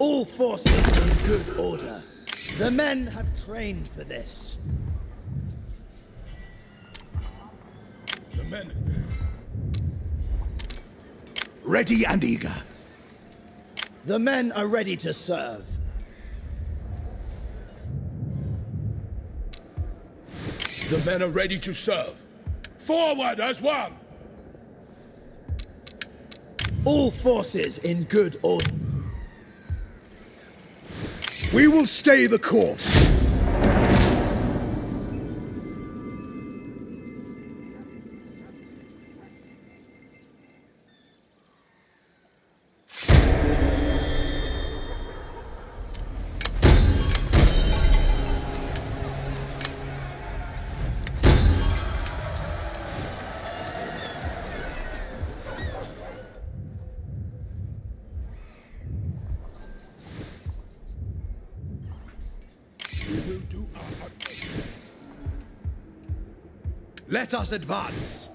All forces in good order. The men have trained for this. The men... ready and eager. The men are ready to serve. The men are ready to serve. Forward as one! All forces in good order. We will stay the course. Let us advance.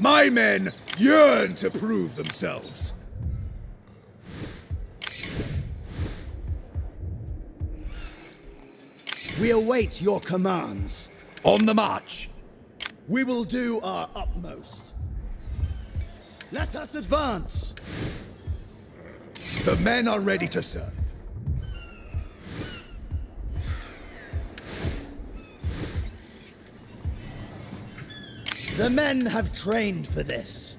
My men yearn to prove themselves. We await your commands. On the march. We will do our utmost. Let us advance. The men are ready to serve. The men have trained for this.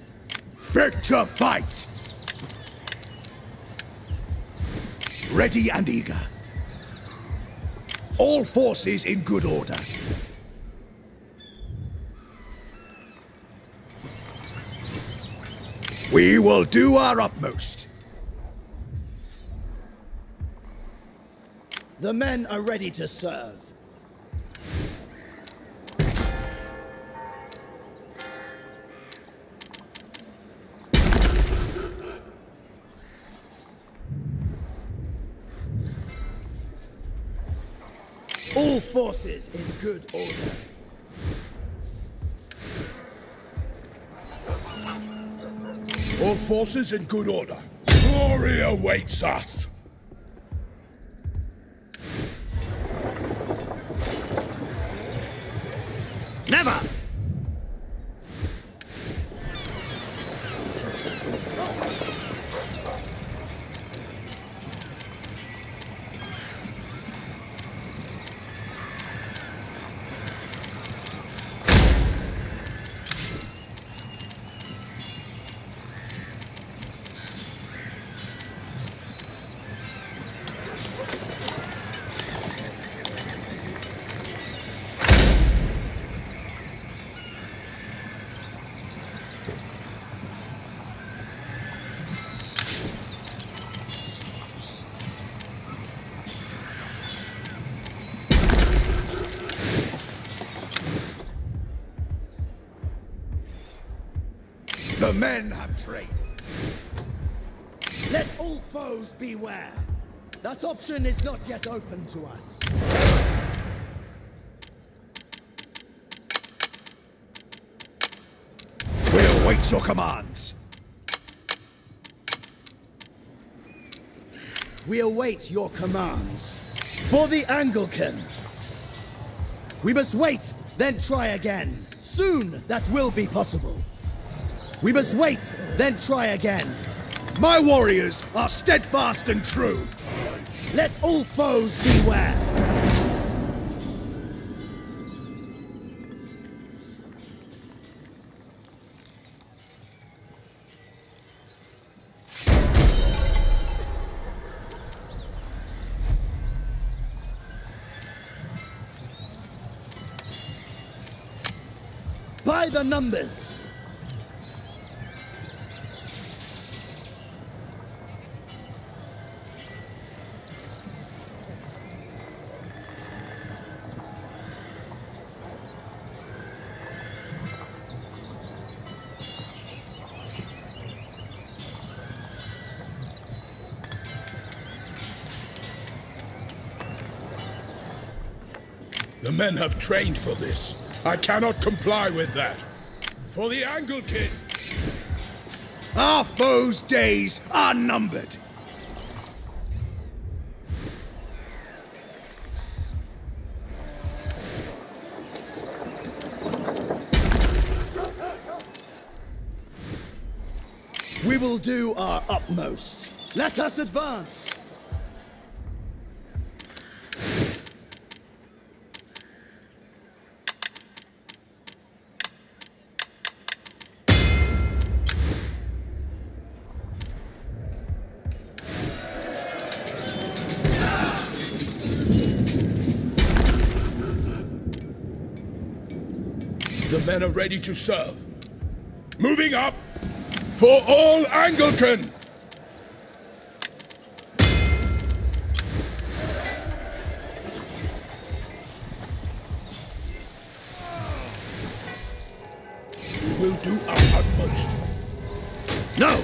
Fit to fight! Ready and eager. All forces in good order. We will do our utmost. The men are ready to serve. All forces in good order. All forces in good order. Glory awaits us! Never! The men have trained. Let all foes beware. That option is not yet open to us. We'll await your commands. We await your commands. For the Anglekin. We must wait, then try again. Soon that will be possible. We must wait, then try again. My warriors are steadfast and true. Let all foes beware. By the numbers. The men have trained for this. I cannot comply with that. For the Anglekin! Our foes' days are numbered! We will do our utmost. Let us advance! The men are ready to serve. Moving up for all Anglekin! We will do our utmost. No!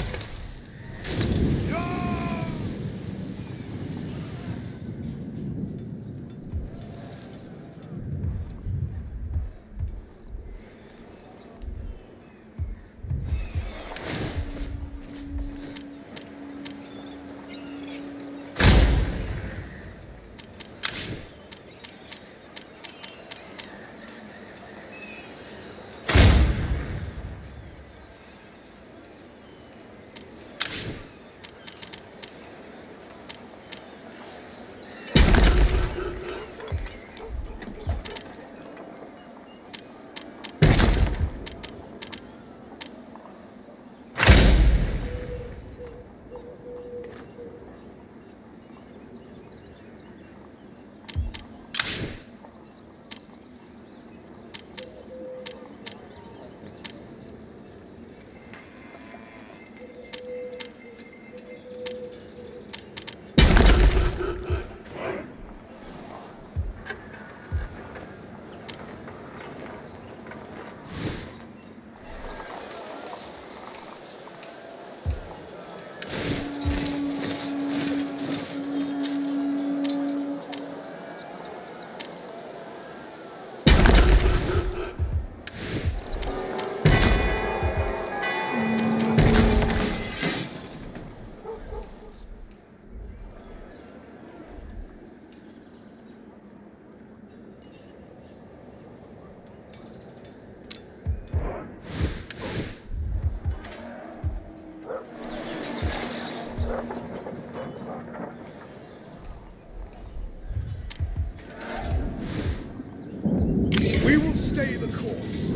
Stay the course.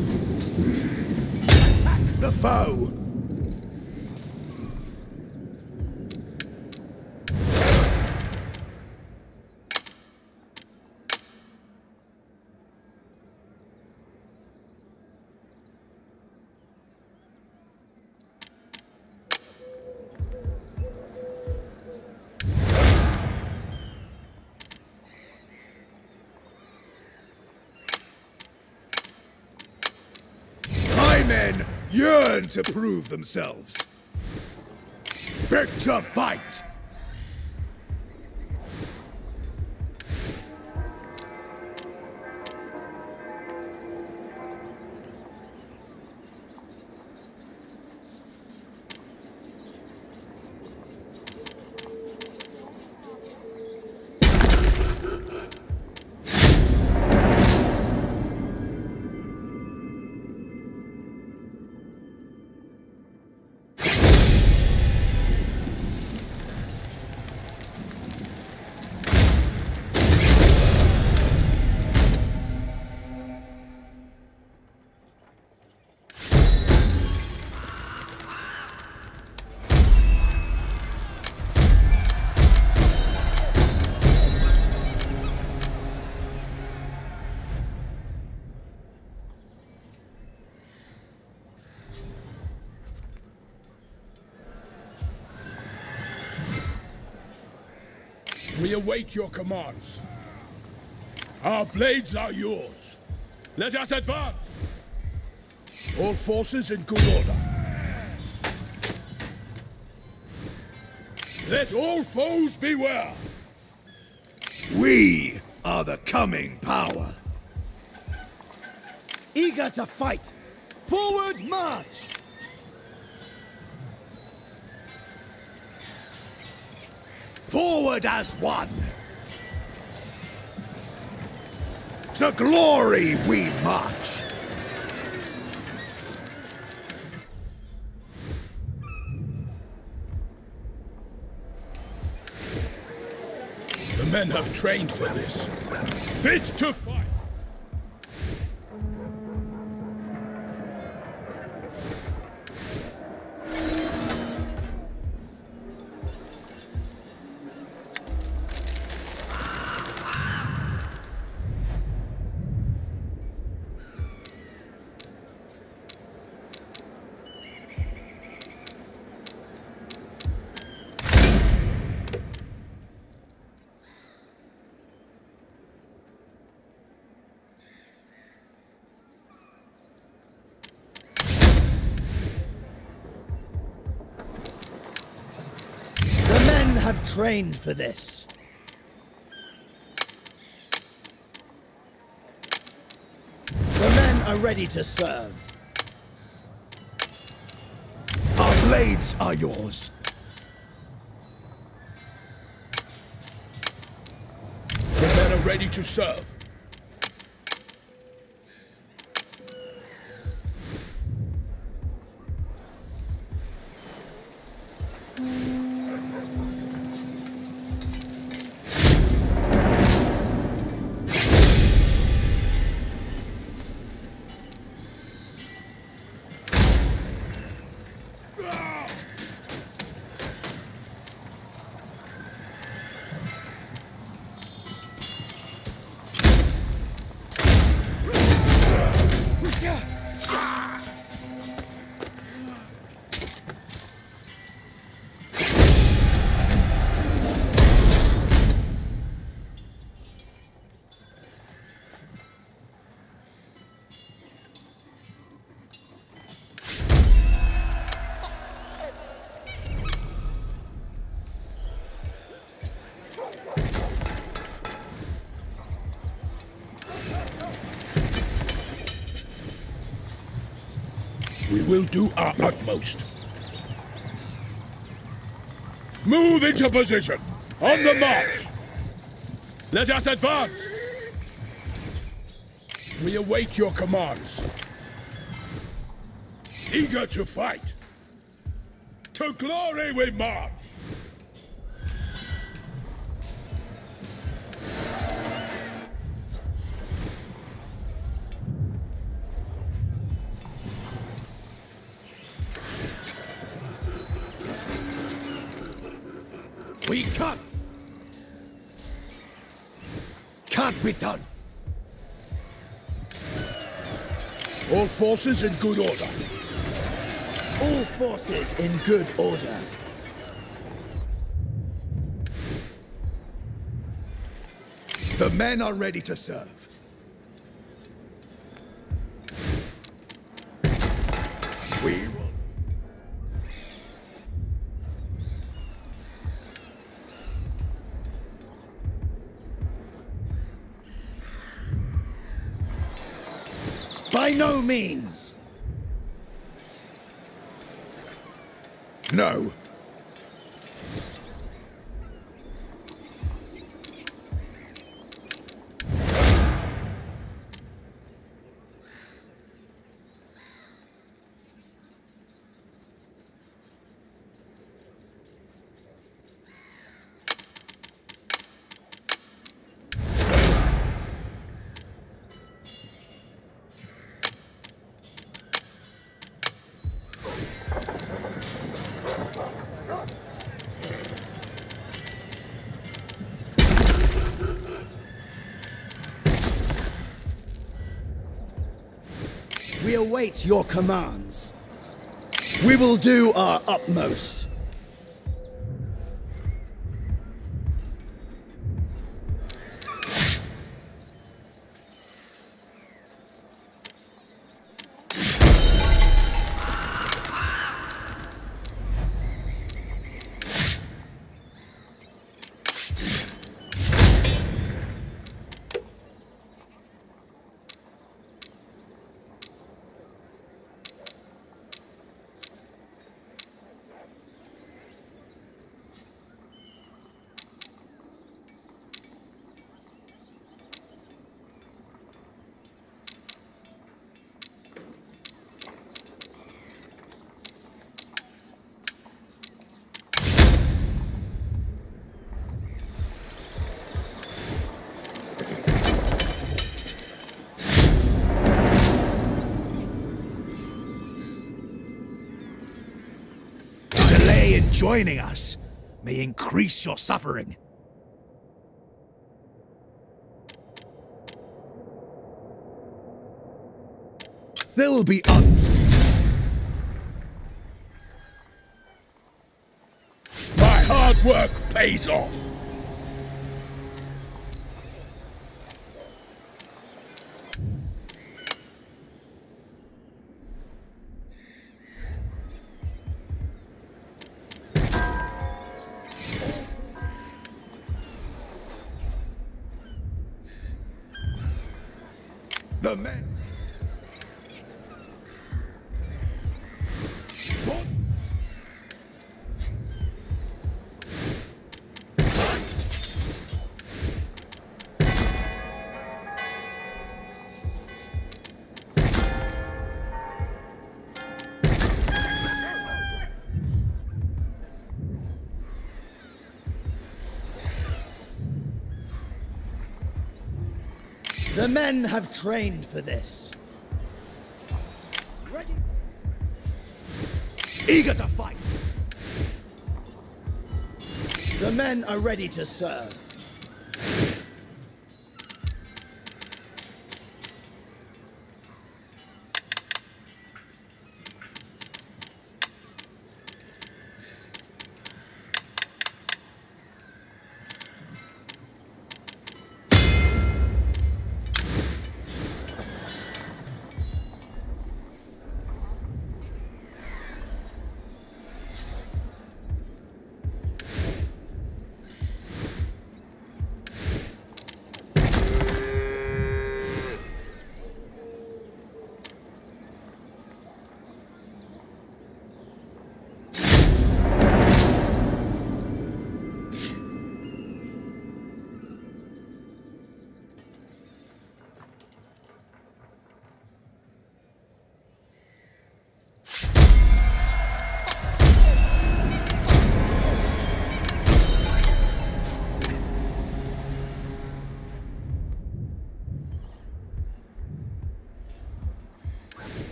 Attack the foe! Men yearn to prove themselves. Victor fight! We await your commands. Our blades are yours. Let us advance. All forces in good order. Let all foes beware. We are the coming power. Eager to fight. Forward march. Forward as one! To glory we march! The men have trained for this. Fit to fight! Have trained for this. The men are ready to serve. Our blades are yours. The men are ready to serve. We will do our utmost. Move into position! On the march! Let us advance! We await your commands. Eager to fight. To glory we march! We can't be done. All forces in good order. All forces in good order. The men are ready to serve. We will. By no means! No. We await your commands. We will do our utmost. joining us may increase your suffering. There will be My hard work pays off! The men. The men have trained for this. Ready? Eager to fight. The men are ready to serve.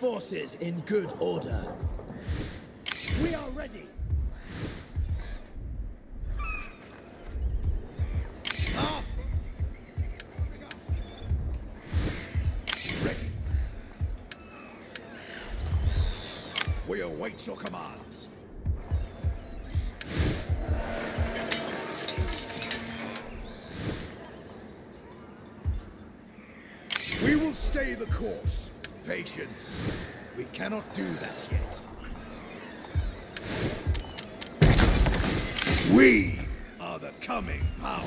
Forces in good order. We are ready. Ready. We await your commands. We will stay the course. Patience. We cannot do that yet. We are the coming power.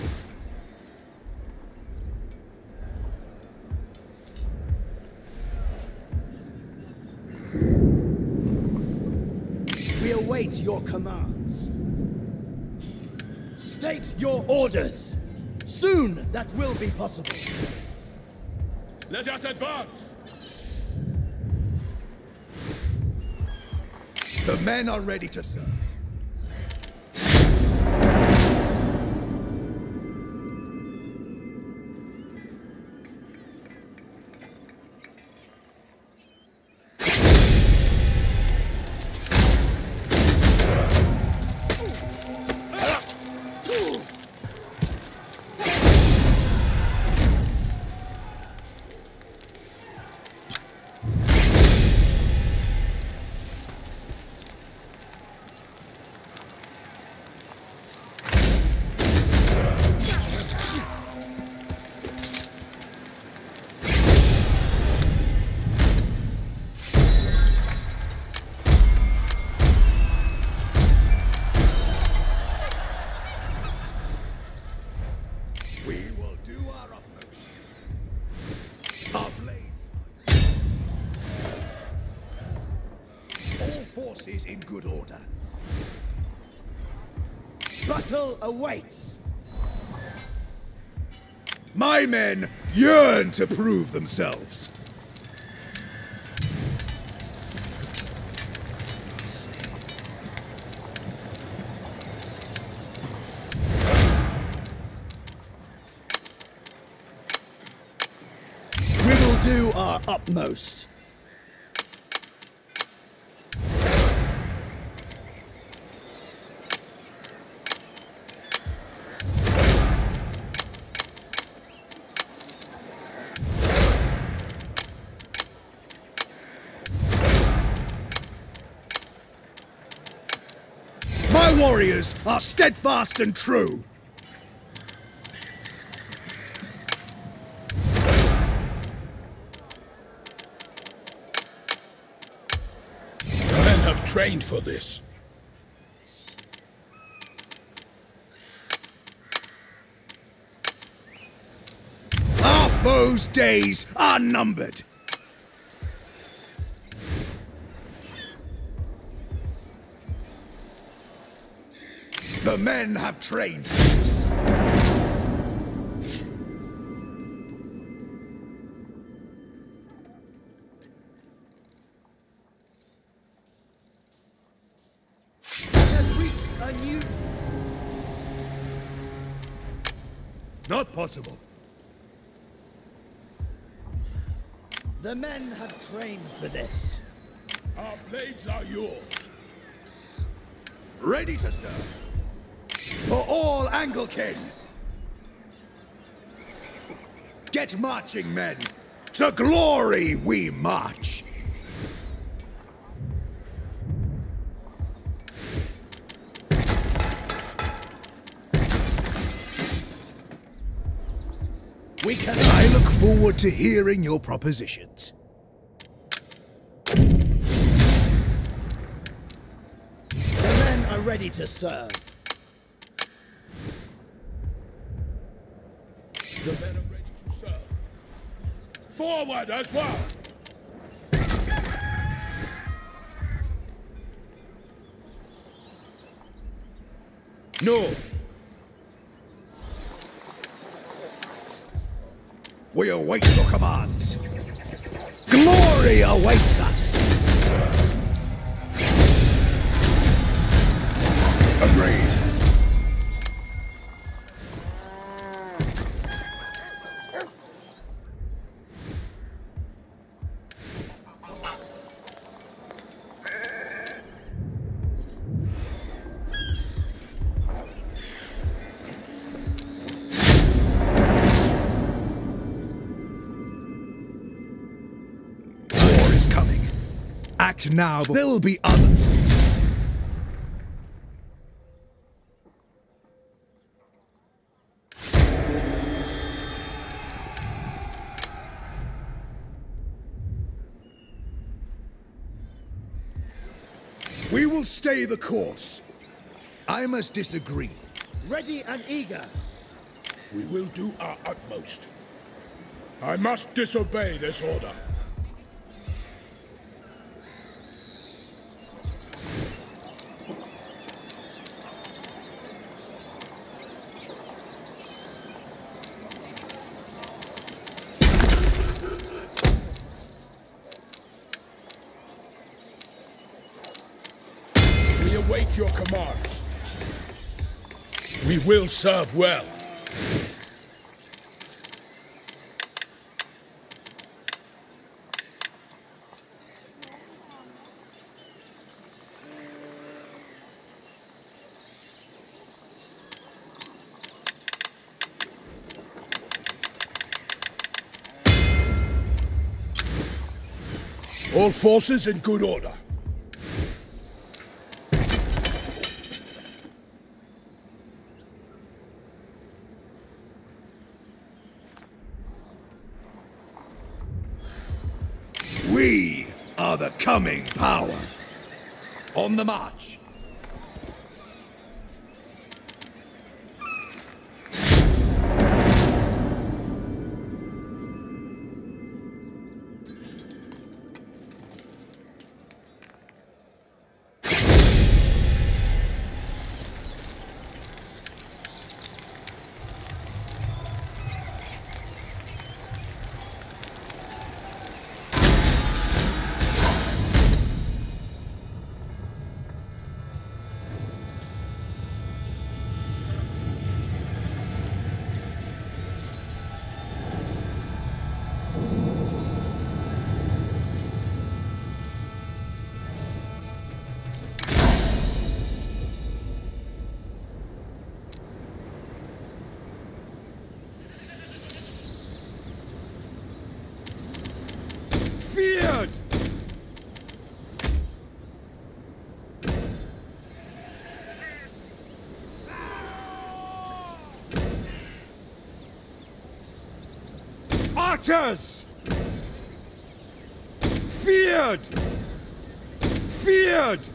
We await your commands. State your orders. Soon that will be possible. Let us advance. The men are ready to serve. Forces in good order. Battle awaits. My men yearn to prove themselves. We will do our utmost. My warriors are steadfast and true. Men have trained for this. Our foes' days are numbered. The men have trained for this. We have reached a new... Not possible. The men have trained for this. Our blades are yours. Ready to serve. For all Anglekin! Get marching, men! To glory we march! I look forward to hearing your propositions. The men are ready to serve. The men are ready to serve. Forward as well! No! We await your commands. Glory awaits us! Agreed. Coming. Act now, but there will be others. We will stay the course. I must disagree. Ready and eager. We will do our utmost. I must disobey this order. Await your commands. We will serve well. All forces in good order. We are the coming power. On the march. Feared! martyrs! Feared! Feared!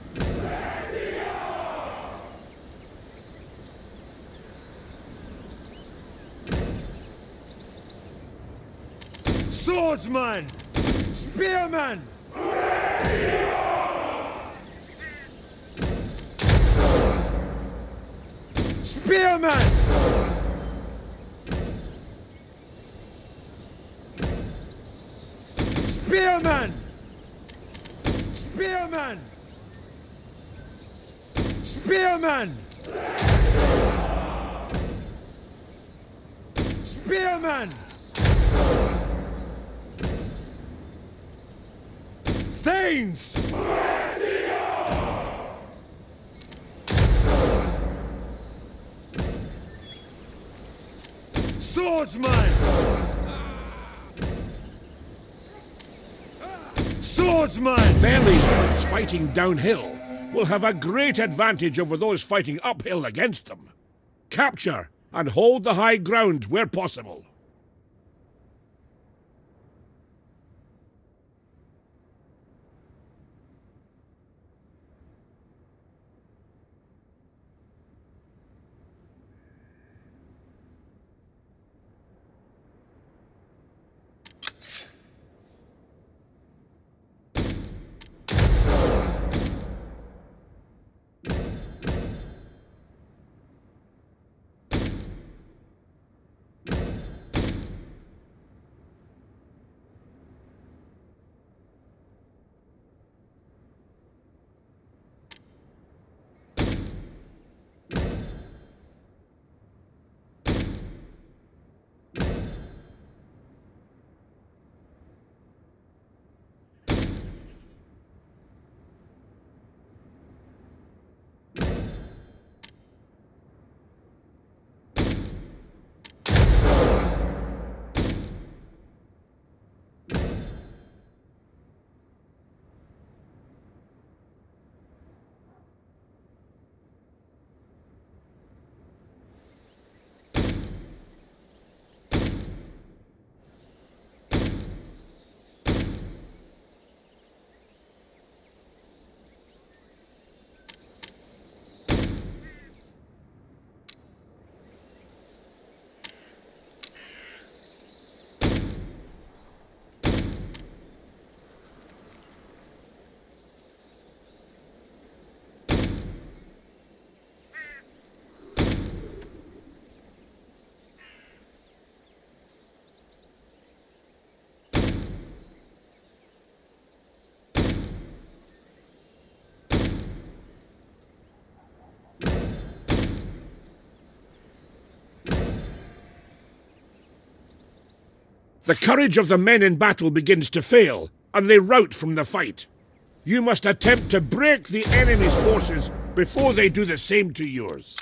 Swordsman! Spearman! Spearman! Spearman! Spearman! Spearman! Spearman! Thanes! Swordsman! Swordsman! Their leaders fighting downhill will have a great advantage over those fighting uphill against them. Capture and hold the high ground where possible. The courage of the men in battle begins to fail, and they rout from the fight. You must attempt to break the enemy's forces before they do the same to yours.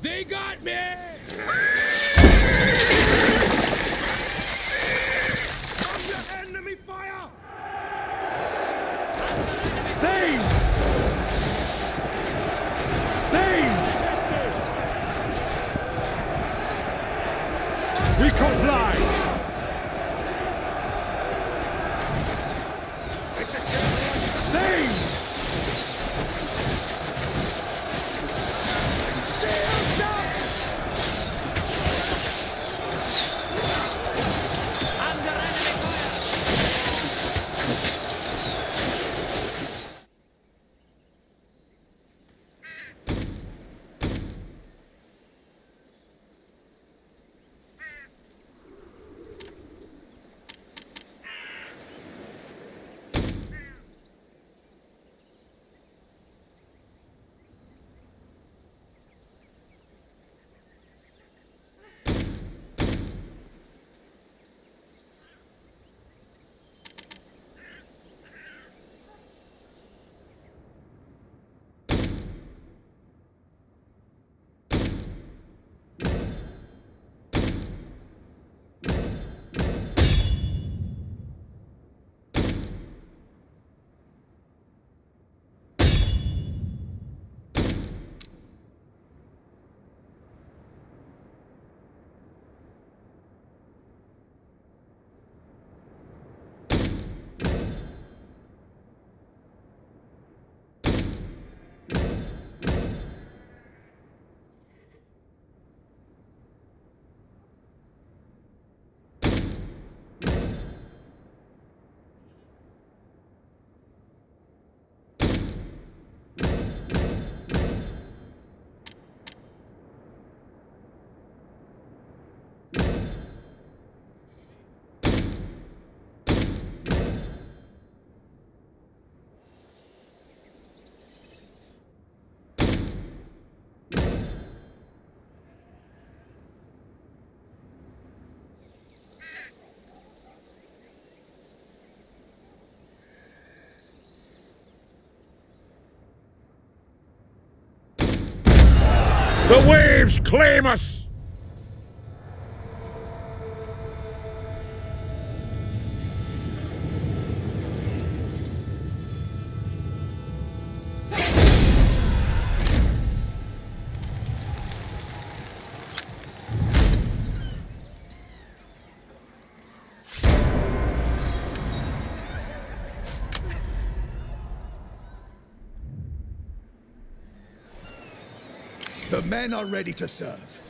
They got me! Under enemy fire! Thanes! Thanes! We comply! Thanes! The waves claim us! The men are ready to serve.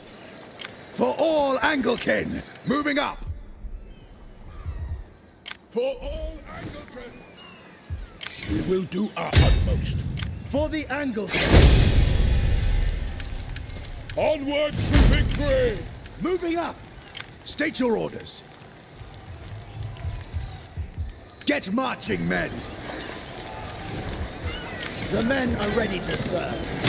For all Anglekin, moving up! For all Anglekin! We will do our utmost. For the Anglekin! Onward to victory! Moving up! State your orders. Get marching, men! The men are ready to serve.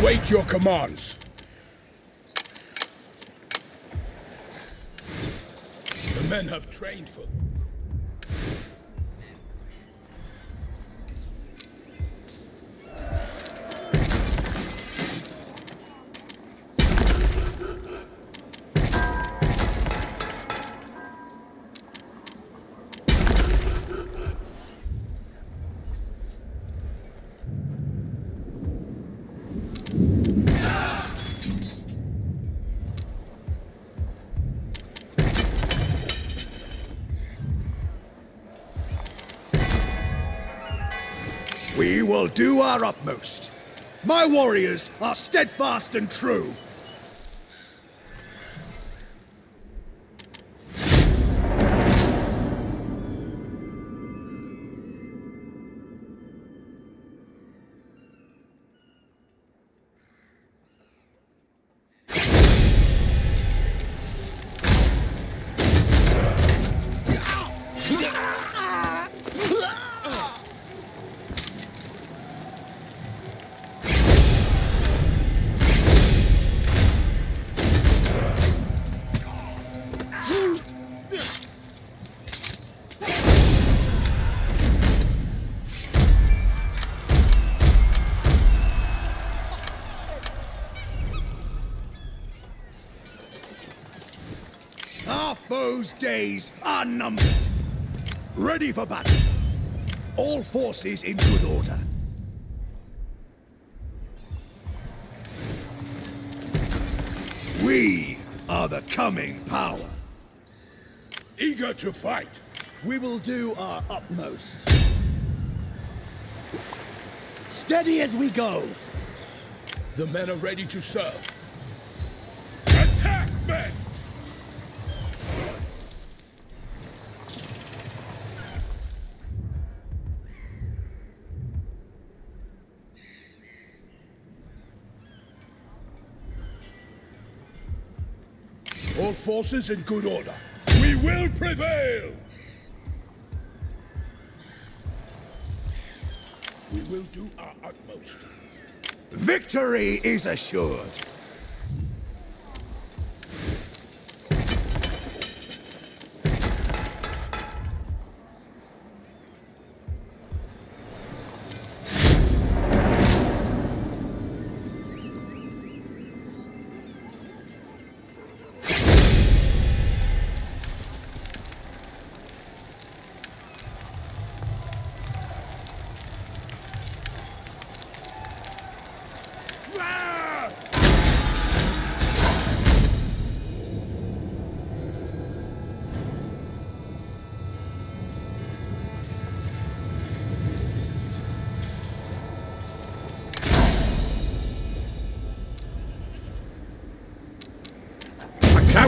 Await your commands. The men have trained for... We will do our utmost. My warriors are steadfast and true. Those days are numbered. Ready for battle. All forces in good order. We are the coming power. Eager to fight. We will do our utmost. Steady as we go. The men are ready to serve. Attack, men! All forces in good order. We will prevail! We will do our utmost. Victory is assured.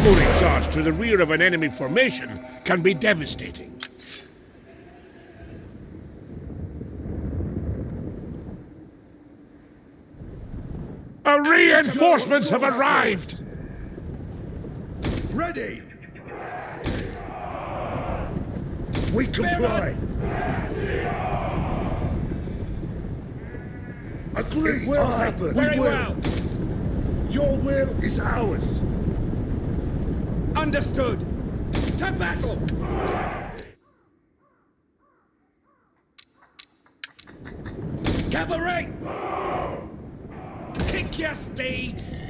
artillery charge to the rear of an enemy formation can be devastating. Our reinforcements have arrived! Ready! We comply! Agreed! It will happen! We will! Your will is ours! Understood! To battle! Cavalry! Pick your steeds!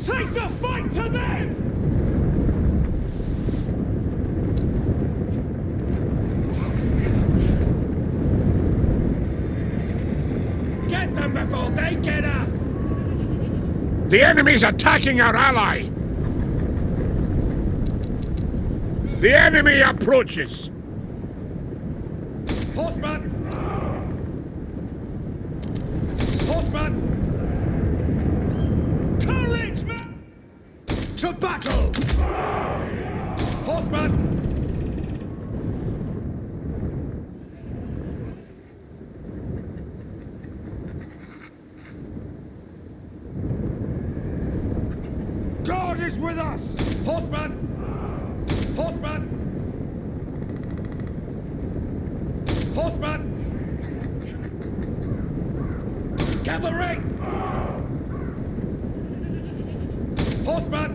Take the fight to them! Get them before they get us! The enemy's attacking our ally! The enemy approaches! Horseman! Horseman! Courage, man! To battle! Horseman! With us! Horseman! Horseman! Horseman! Cavalry! Horseman!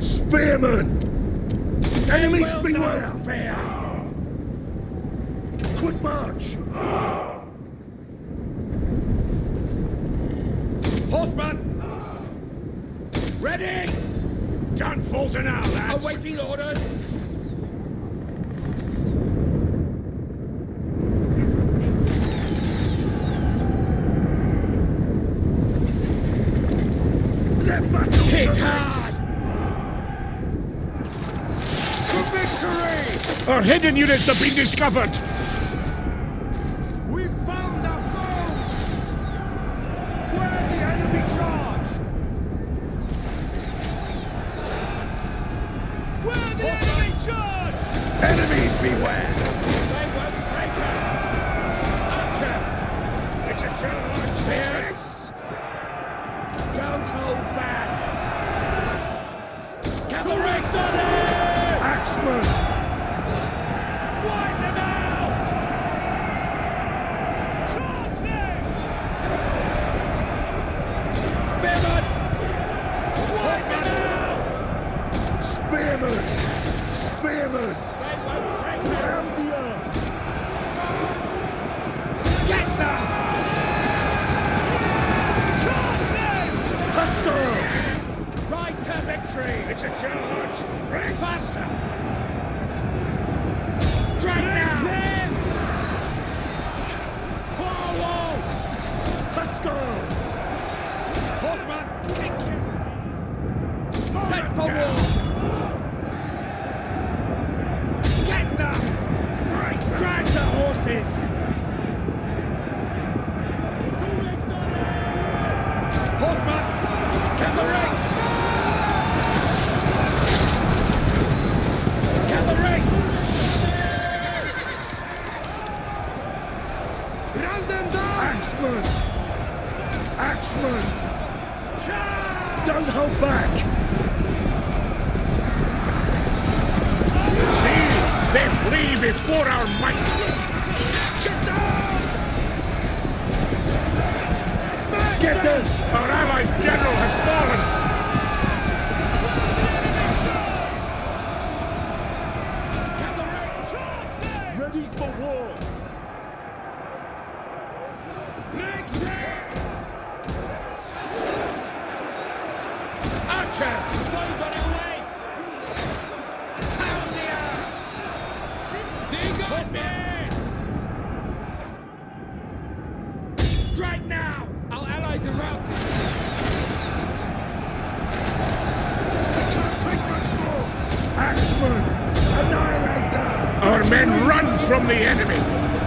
Spearmen! Enemies beware! Quick march! Horseman! Ready! Don't falter now, lads! Awaiting orders! Let battle commence! To victory! Our hidden units have been discovered!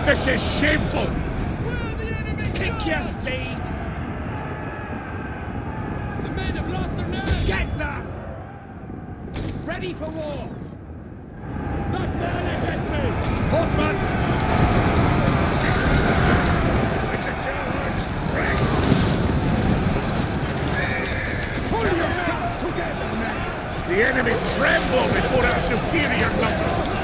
This is shameful! Pick your steeds! men have lost their nerve! Get them! Ready for war! That man ahead me! Horseman! It's a challenge! Race! Pull yourselves together, men! The enemy tremble before our superior numbers!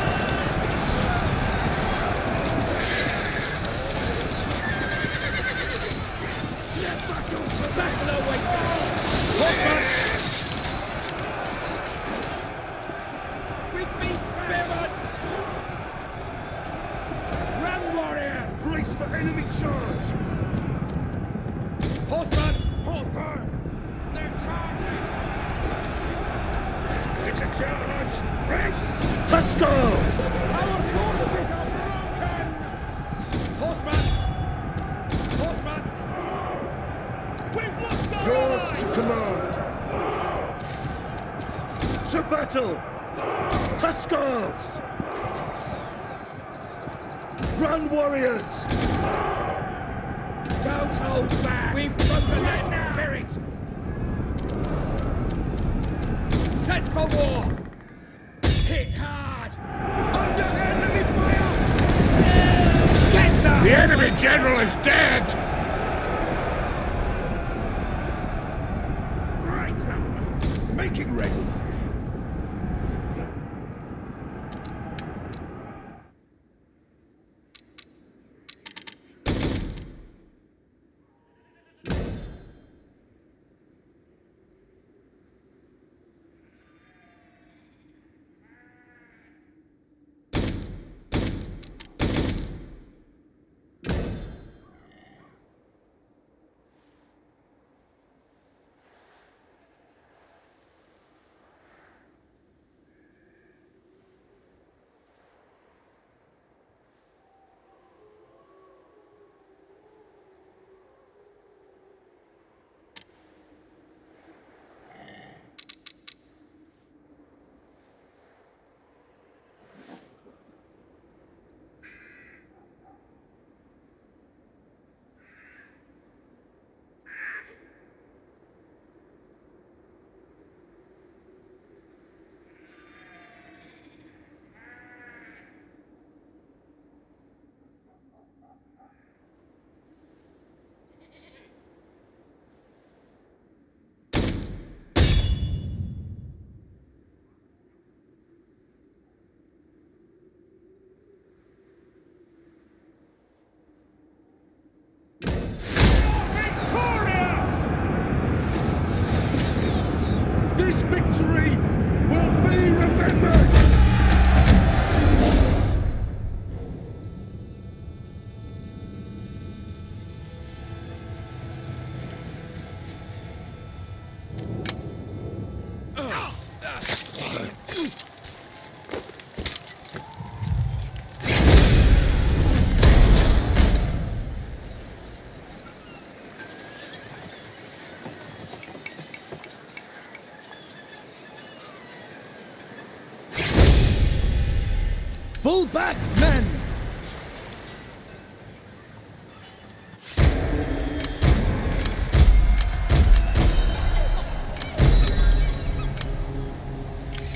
Fall back, men!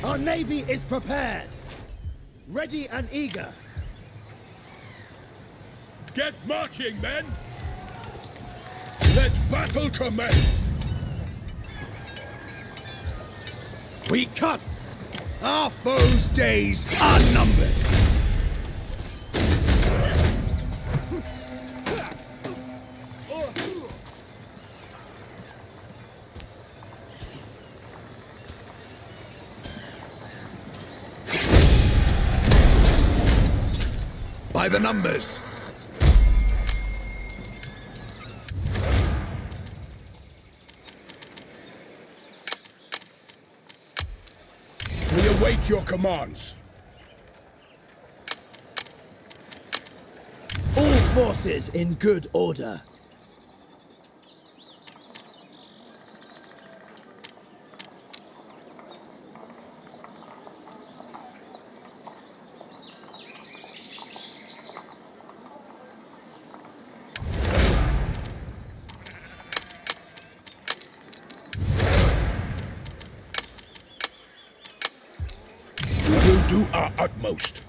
Our navy is prepared, ready and eager. Get marching, men! Let battle commence! We cut! Our foes' days are numbered! By the numbers. We await your commands. All forces in good order. We'll do our utmost.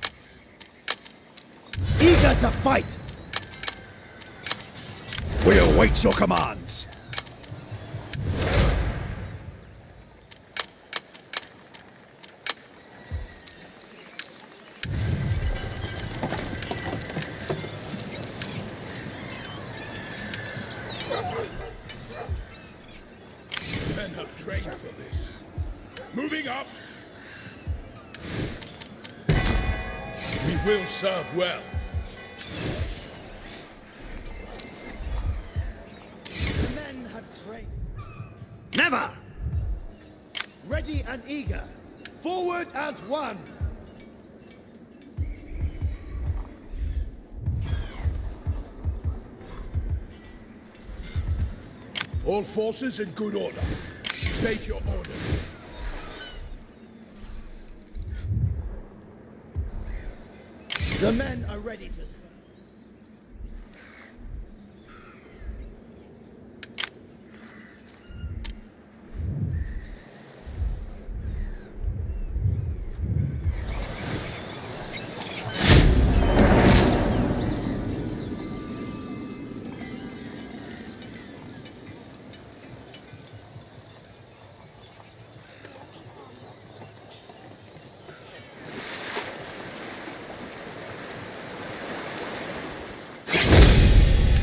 Eager to fight! We await your commands. Men have trained for this. Moving up! We will serve well. Men have trained. Never! Ready and eager. Forward as one! All forces in good order. State your orders. The men are ready to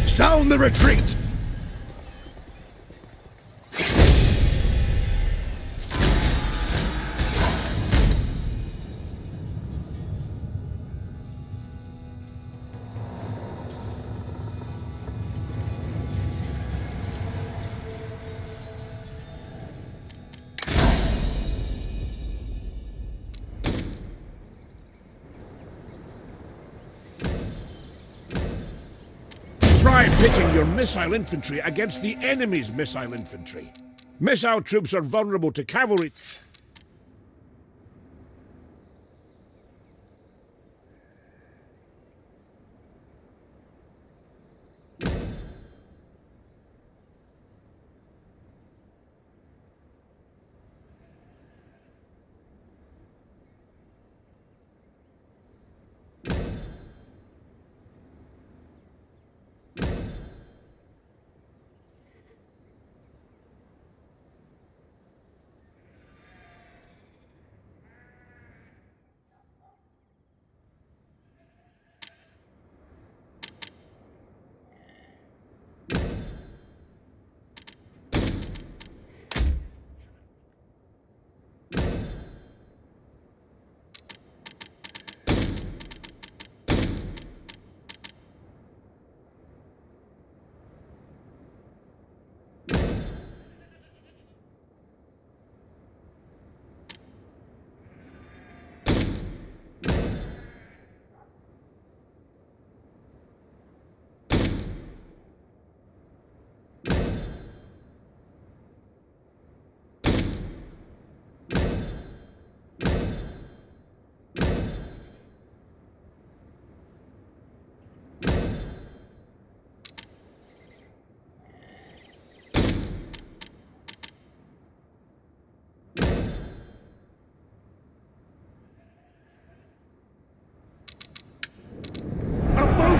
sound the retreat! Try pitting your missile infantry against the enemy's missile infantry. Missile troops are vulnerable to cavalry.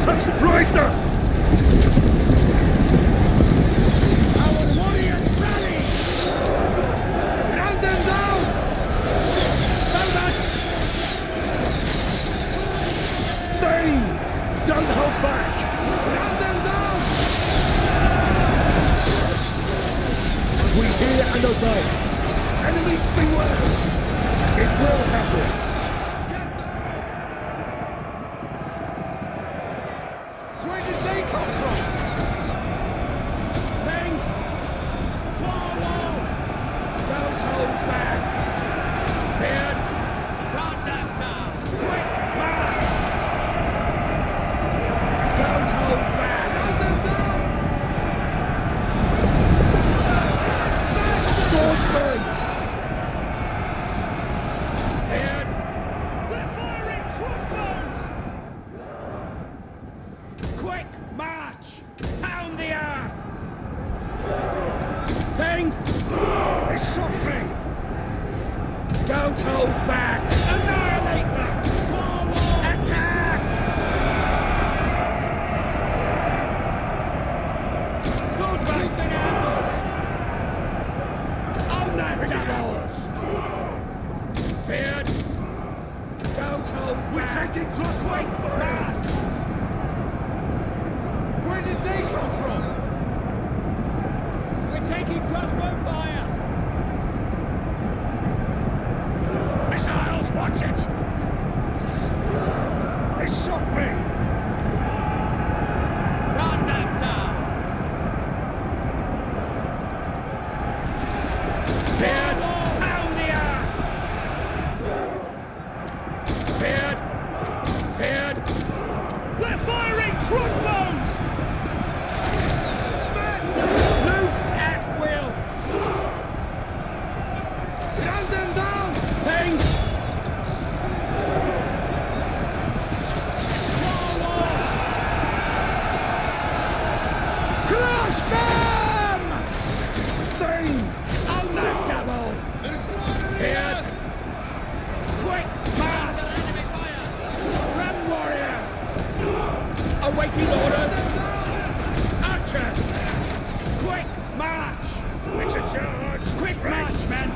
Have surprised us! Our warriors rally! Round them down! Thanes! Don't hold back! Round them down! We hear and obey! Enemies beware! It will happen! They shot me! Don't hold back! Annihilate! fucking just wait for that! Where did they come from? We're taking crossbow fire! Missiles, watch it! They shot me! Run them down! Dead! We're firing crossbows! Smash them! Loose at will! Gun them down! Thanks! Crush them! Things! On the double! They're slaughtering us! Quick march! Run, warriors! Awaiting orders! Archers! Quick march! It's a charge! Quick march, men!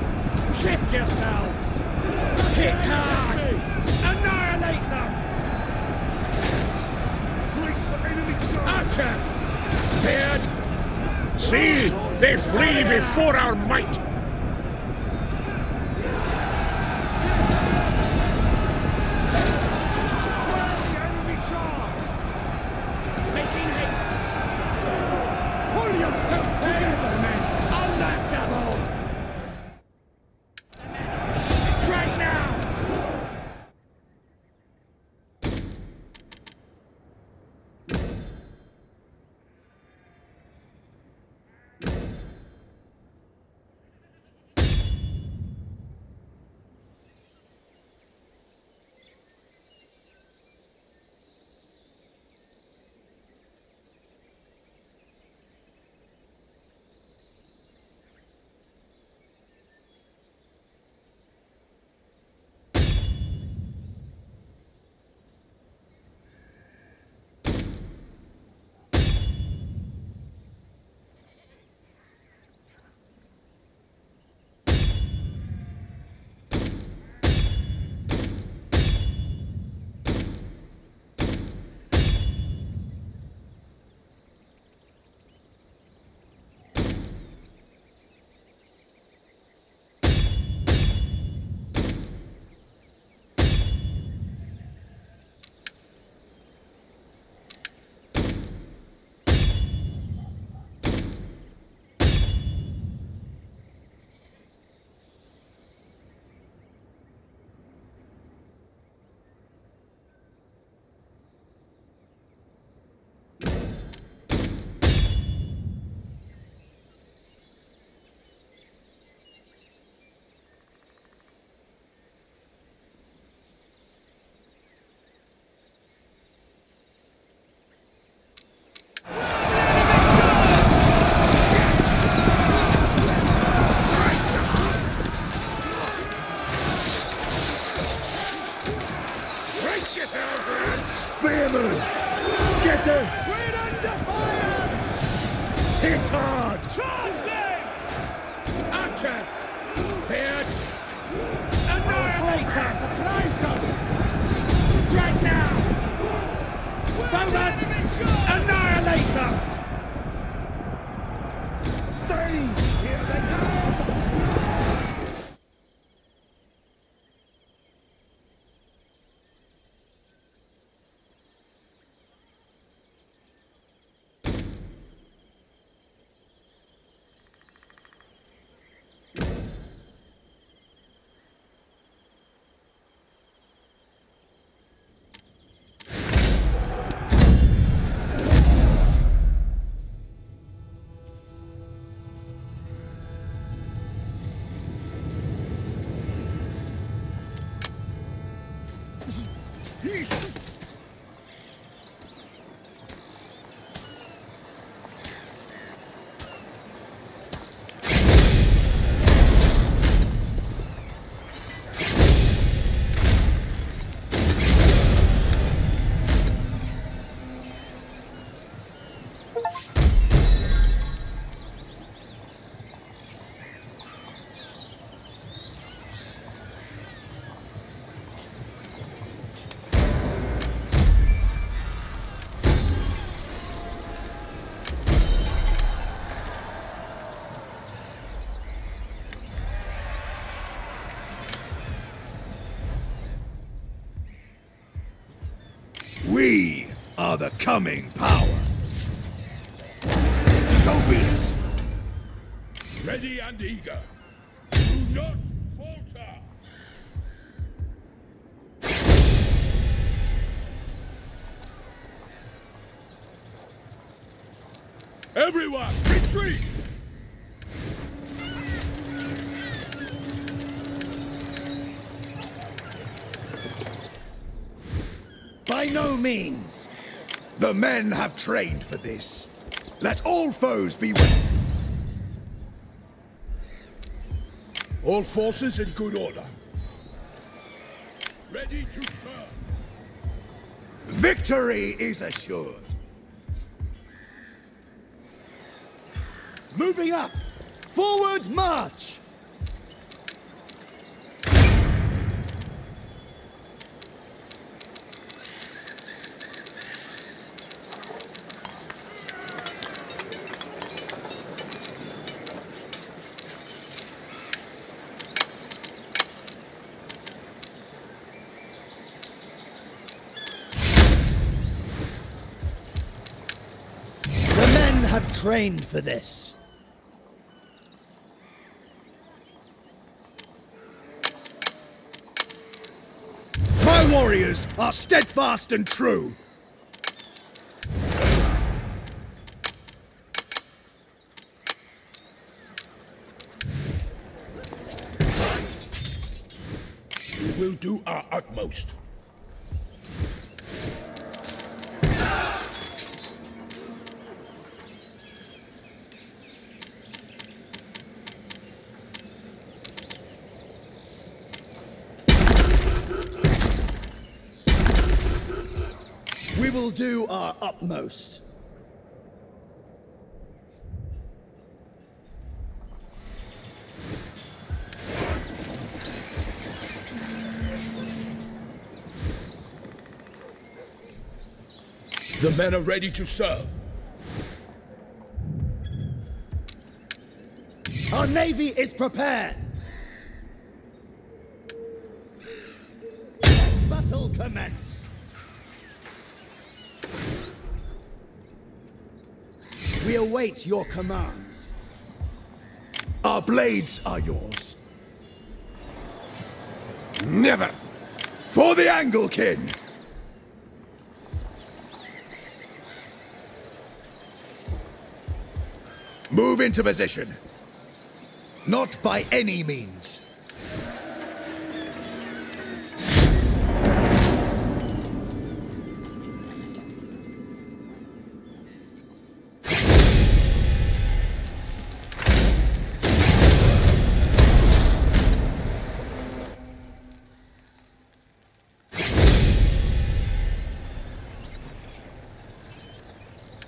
Shift yourselves! Hit hard! Annihilate them! Archers! Beard! See! They flee before our might! Spearmen! Get them! We're under fire! Hit hard! Charge them! Archers! Feared! Annihilate them! Surprised us! Strike now! Bowman! Annihilate them! Thieves! Here they come! the coming power. So be it. Ready and eager. Do not falter. Everyone, retreat! By no means. The men have trained for this. Let all foes beware. All forces in good order. Ready to serve. Victory is assured. Moving up! Forward march! The men have trained for this. Warriors are steadfast and true. We will do our utmost. We will do our utmost. The men are ready to serve. Our navy is prepared. Let battle commence. We await your commands. Our blades are yours. Never! For the Anglekin! Move into position. Not by any means.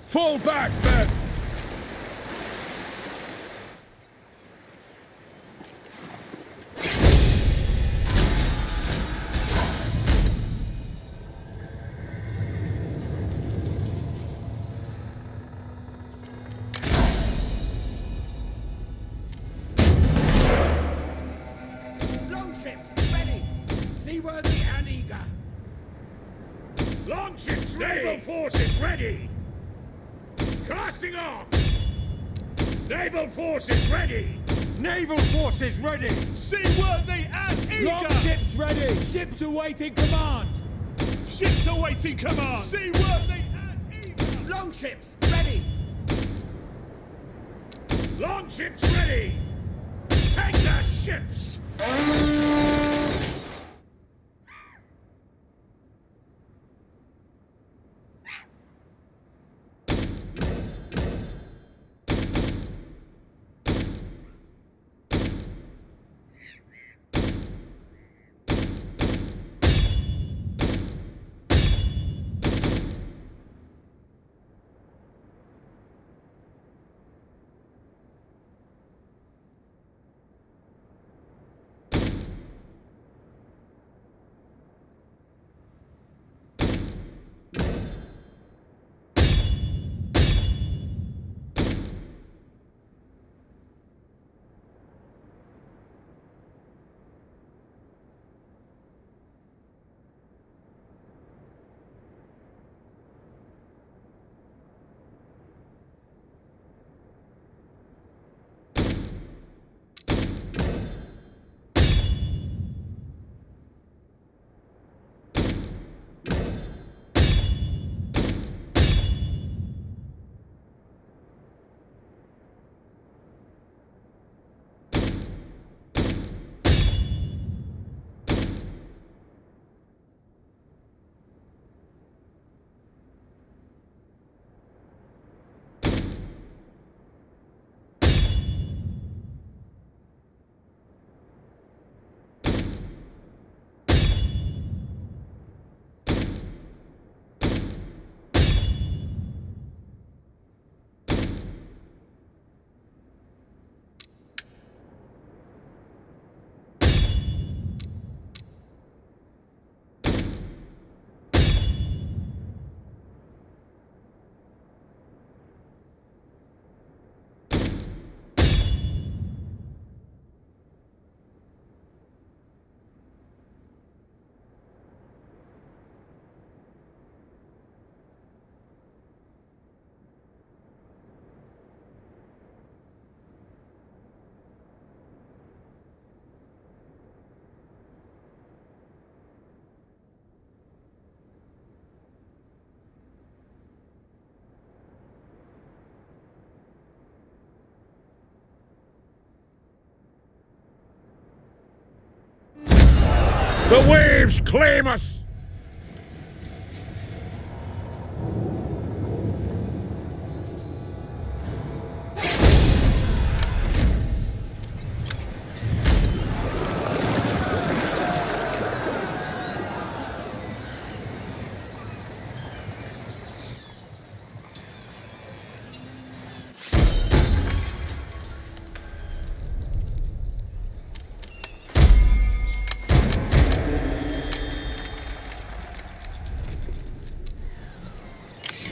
Fall back, men! Longships ready! Seaworthy and eager! Longships ready! Naval forces ready! Casting off! Naval forces ready! Naval forces ready! Seaworthy and eager! Longships ready! Ships awaiting command! Ships awaiting command! Seaworthy and eager! Longships ready! Longships ready! Take the ships! The waves claim us!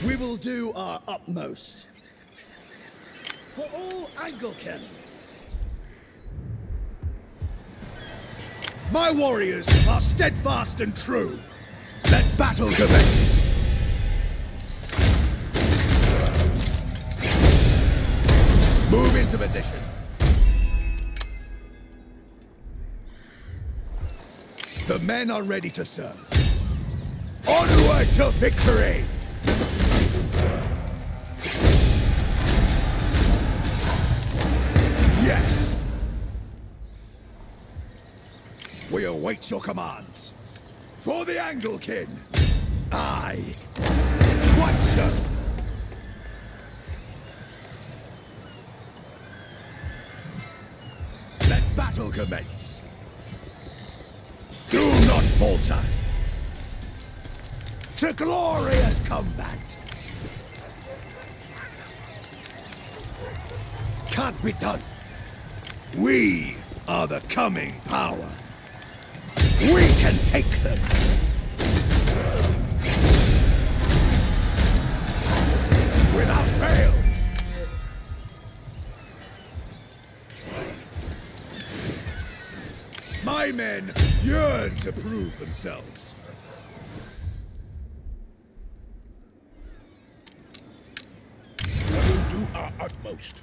We will do our utmost. For all Anglekin. My warriors are steadfast and true. Let battle commence. Move into position. The men are ready to serve. Onward to victory! Yes! We await your commands. For the Anglekin! Aye! Quite so! Let battle commence! Do not falter! To glorious combat! Can't be done! We are the coming power. We can take them. Without fail. My men yearn to prove themselves. We will do our utmost.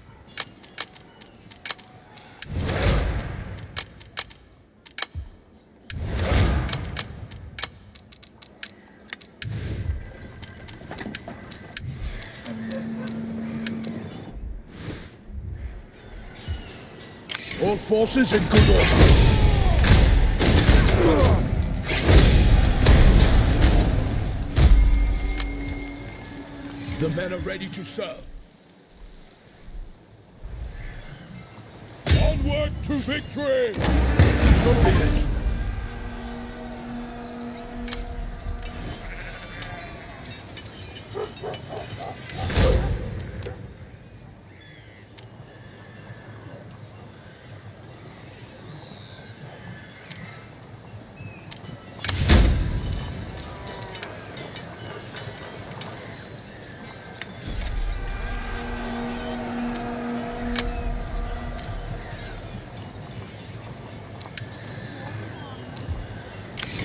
All forces in good order. The men are ready to serve. Onward to victory! So be it.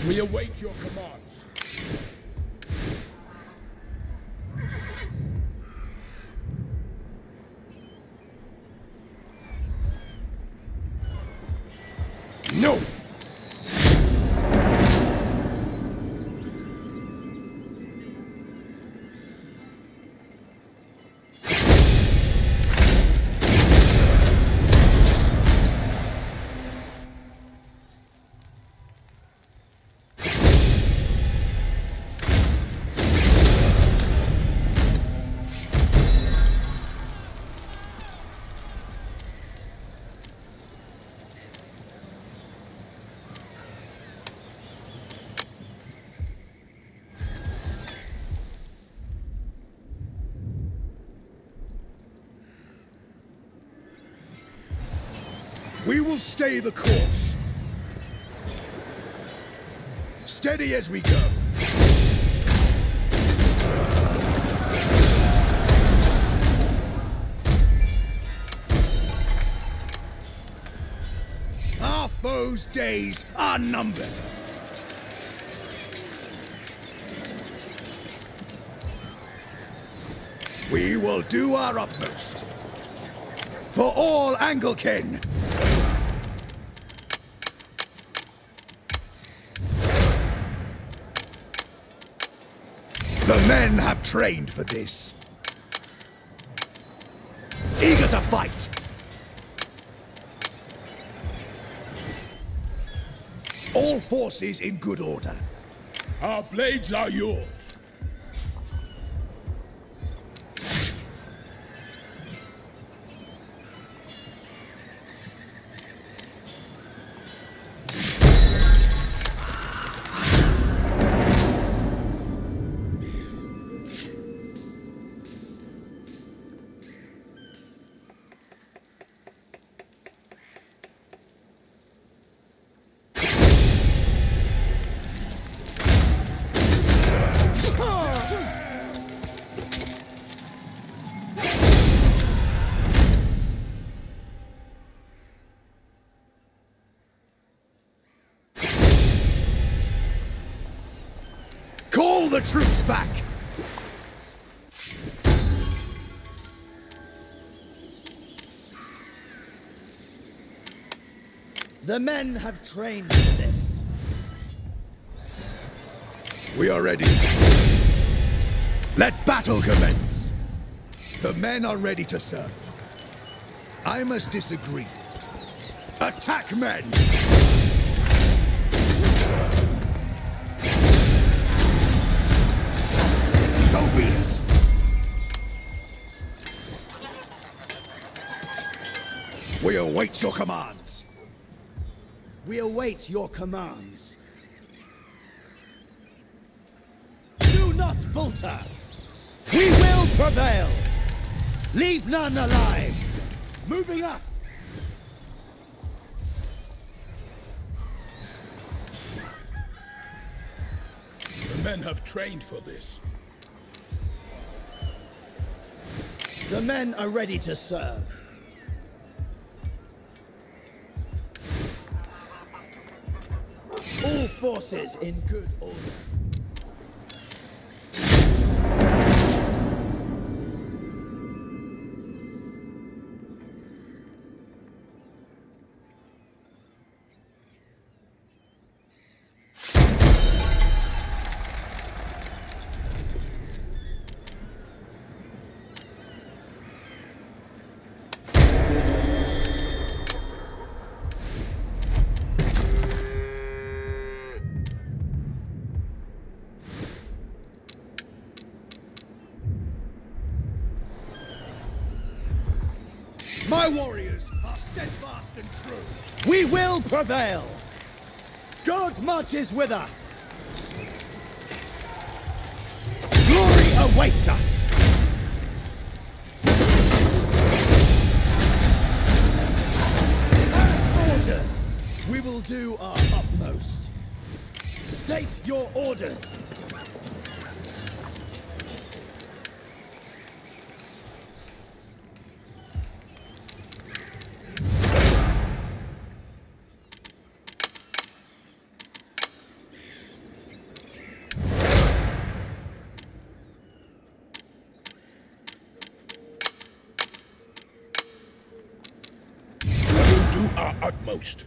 We await your commands. No! We will stay the course. Steady as we go. Our foes' days are numbered. We will do our utmost. For all Anglekin! The men have trained for this. Eager to fight. All forces in good order. Our blades are yours. Call the troops back! The men have trained for this. We are ready. Let battle commence. The men are ready to serve. I must disagree. Attack, men! So be it. We await your commands. We await your commands. Do not falter. We will prevail. Leave none alive. Moving up. The men have trained for this. The men are ready to serve. All forces in good order. My warriors are steadfast and true. We will prevail. God marches with us. Glory awaits us. As ordered, we will do our utmost. State your orders. Our utmost.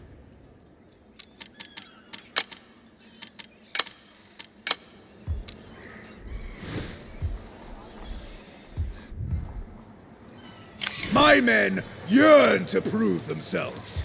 My men yearn to prove themselves.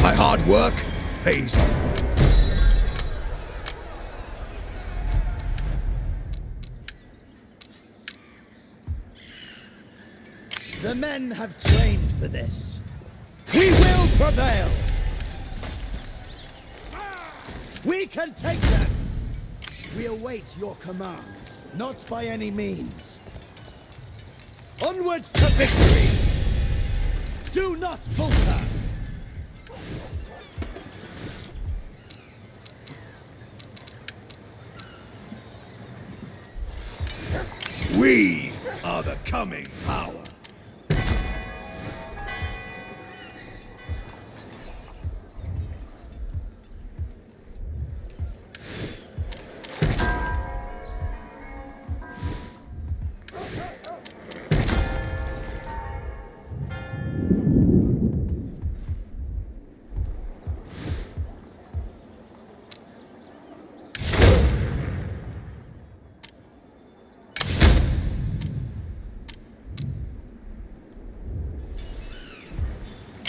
My hard work pays off. The men have trained for this. We will prevail. We can take them. We await your commands, not by any means. Onwards to victory. Do not falter. We are the coming power.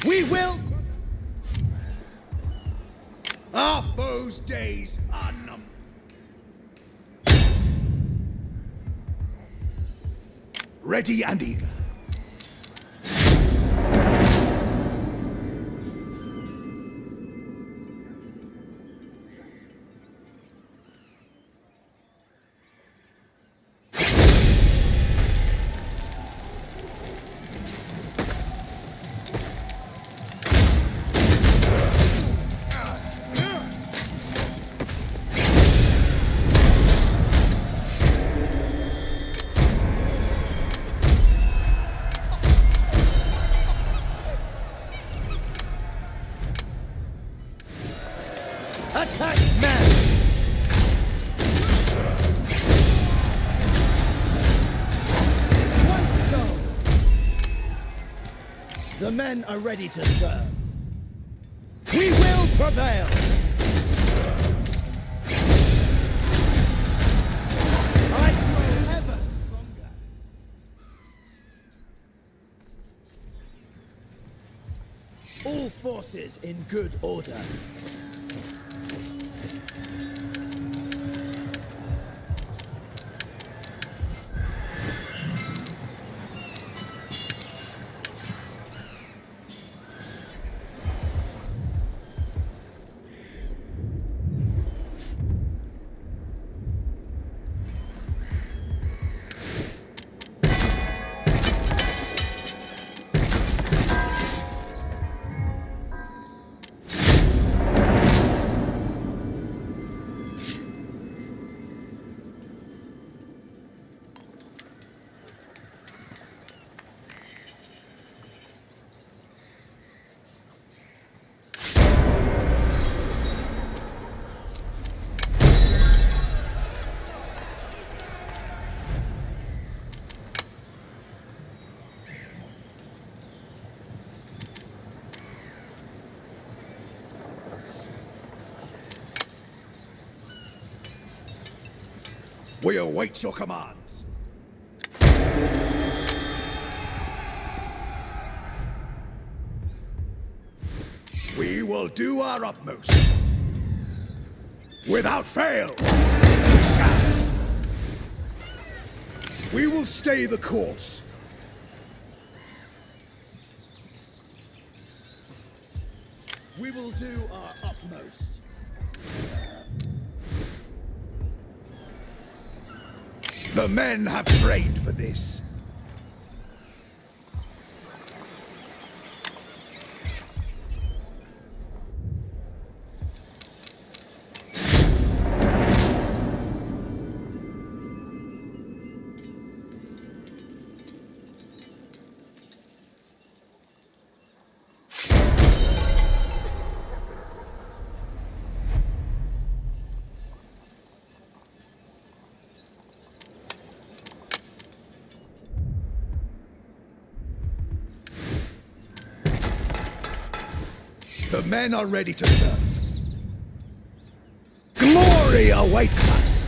We will! Our foes' days are numbered. Ready and eager. Attack man! Quite so! The men are ready to serve. We will prevail! All forces in good order. We await your commands. We will do our utmost. Without fail, we shall. We will stay the course. We will do our utmost. The men have trained for this. The men are ready to serve. Glory awaits us!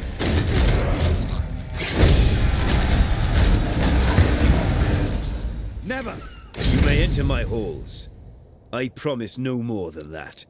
Never! You may enter my halls. I promise no more than that.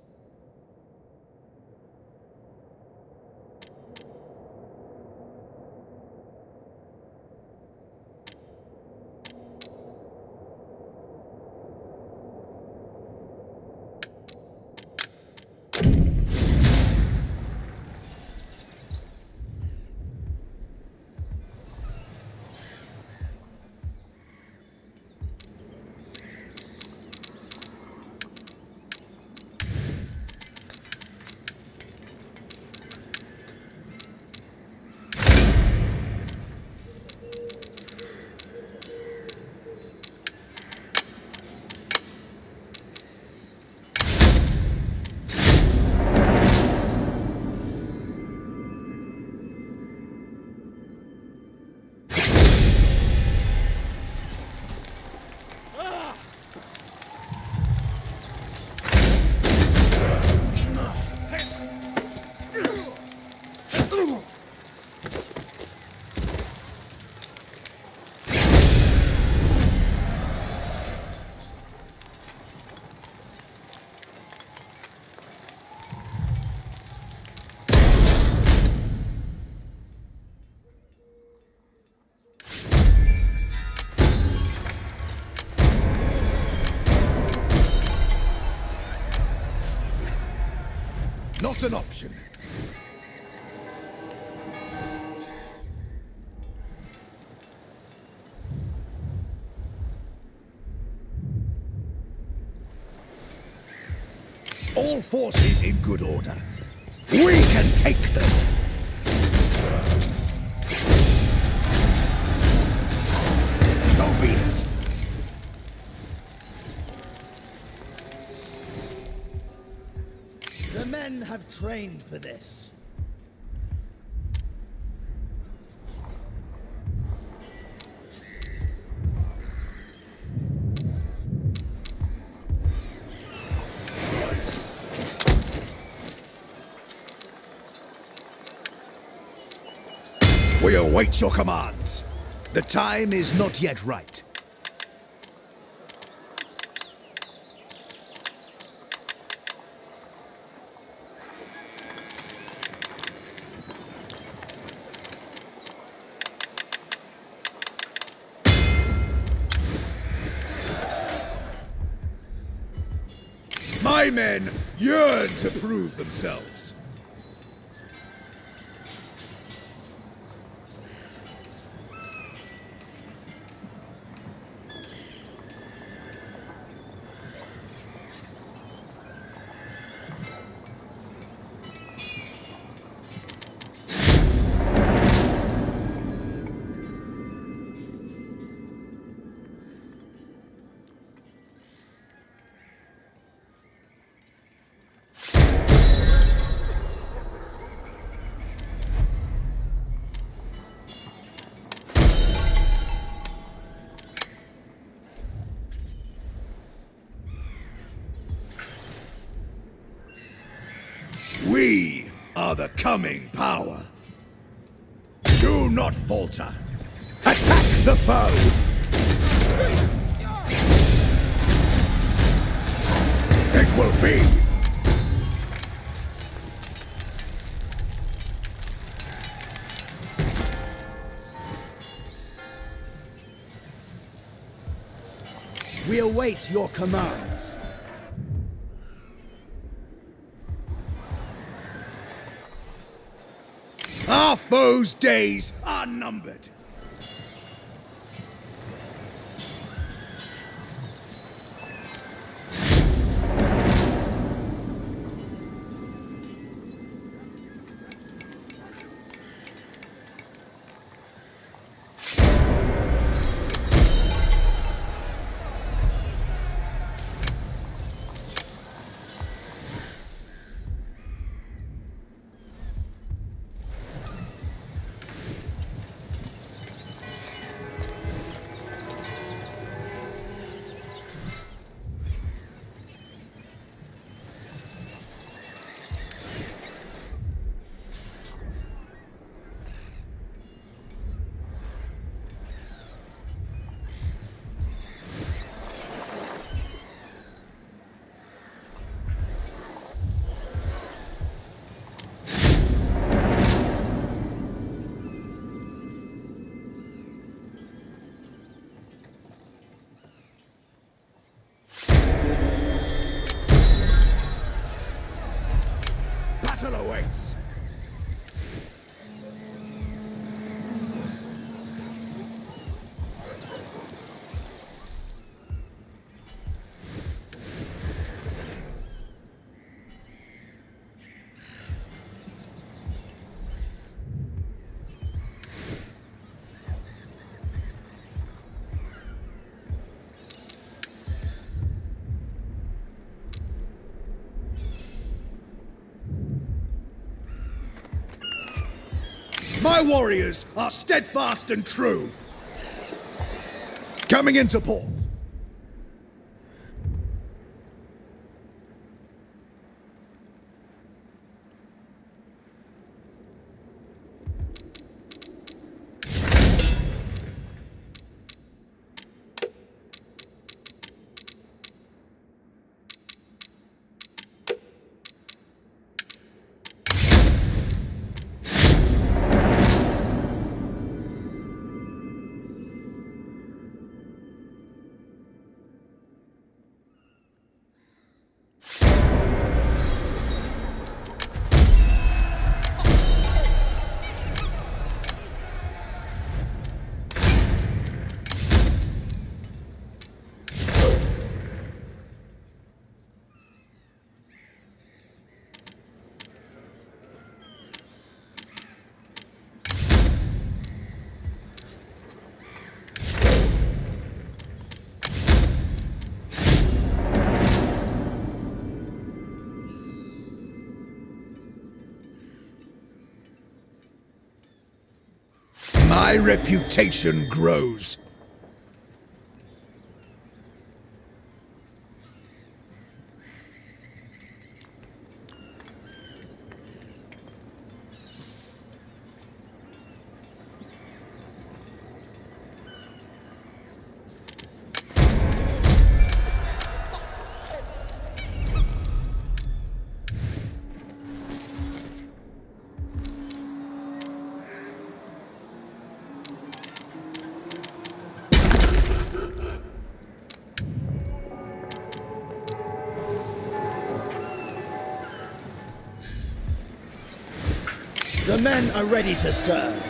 Not an option. All forces in good order. We can take them! So be it. The men have trained for this. We await your commands. The time is not yet right. My men yearn to prove themselves. We are the coming power. Do not falter. Attack the foe. It will be. We await your commands. Our foes' days are numbered. Awaits. My warriors are steadfast and true. Coming into port. my reputation grows. The men are ready to serve.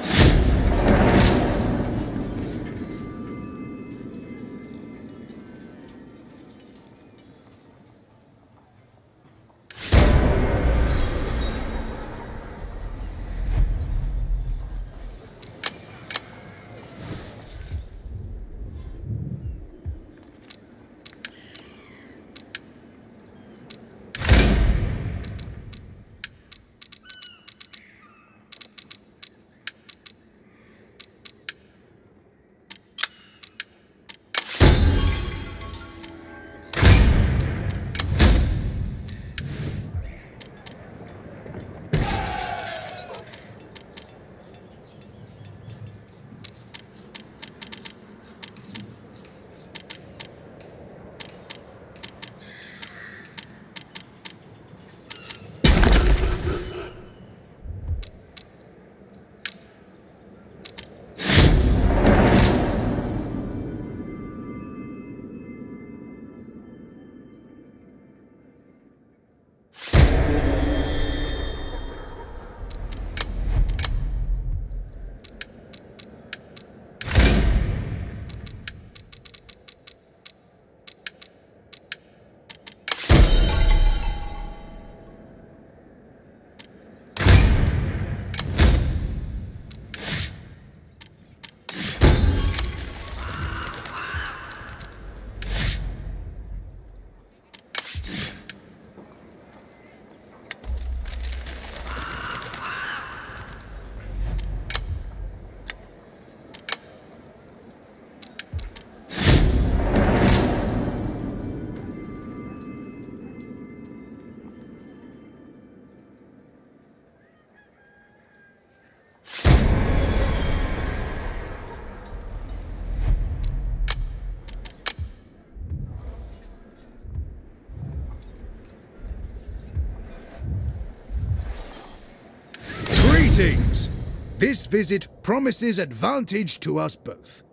Greetings! This visit promises advantage to us both.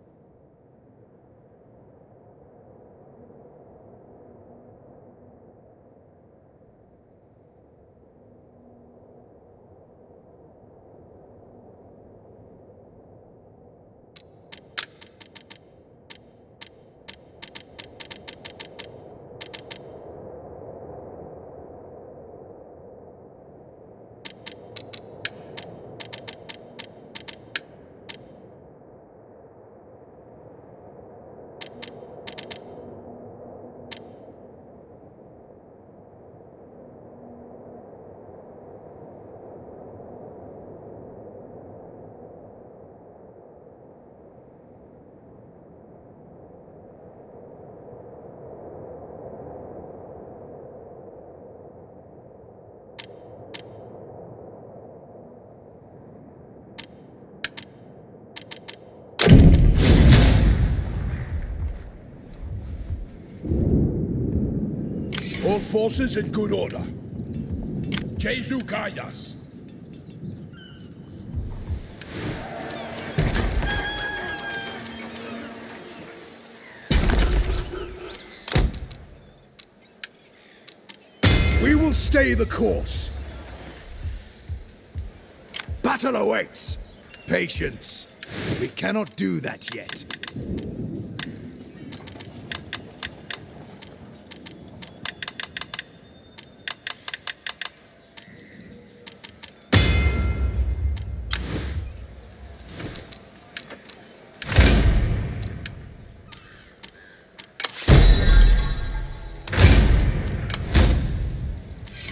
All forces in good order. Jesu guide us. We will stay the course. Battle awaits. Patience. We cannot do that yet.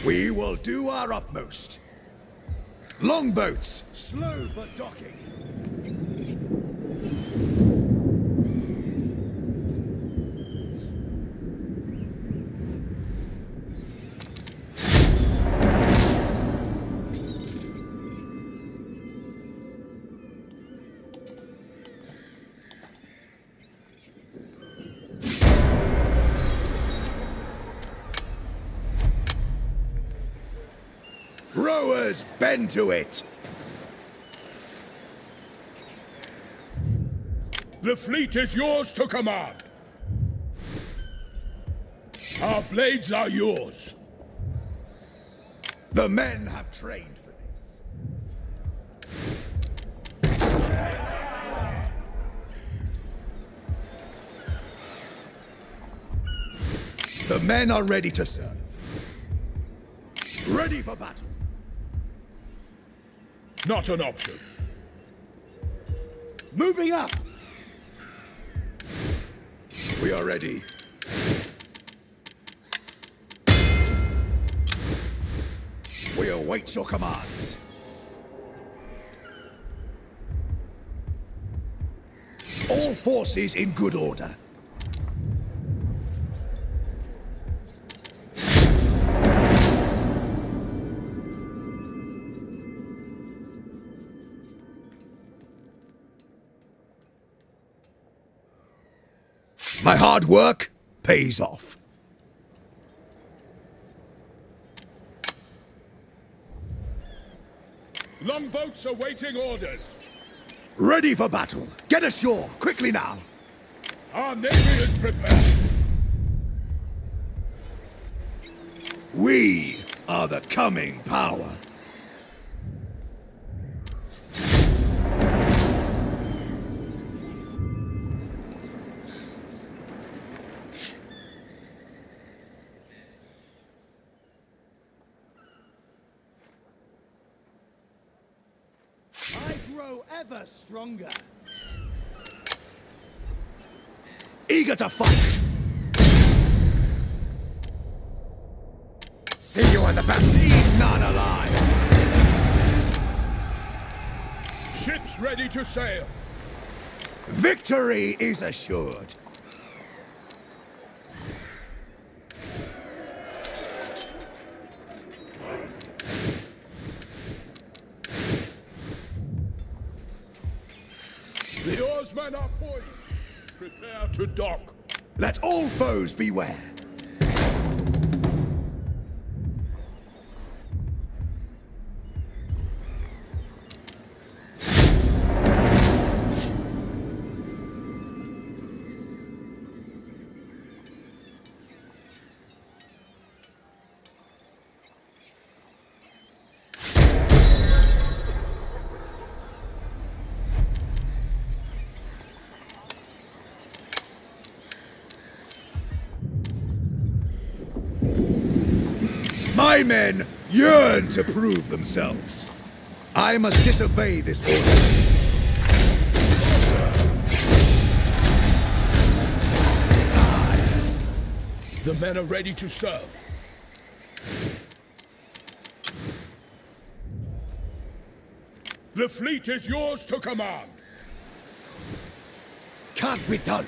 We will do our utmost. Longboats, slow for docking. Rowers, bend to it! The fleet is yours to command. Our blades are yours. The men have trained for this. The men are ready to serve. Ready for battle. Not an option. Moving up! We are ready. We await your commands. All forces in good order. My hard work pays off. Longboats awaiting orders. Ready for battle. Get ashore, quickly now. Our navy is prepared. We are the coming power. Ever stronger. Eager to fight. See you on the back. Leave none alive. Ships ready to sail. Victory is assured. The oarsmen are poised. Prepare to dock. Let all foes beware. My men yearn to prove themselves. I must disobey this order. The men are ready to serve. The fleet is yours to command. Can't be done.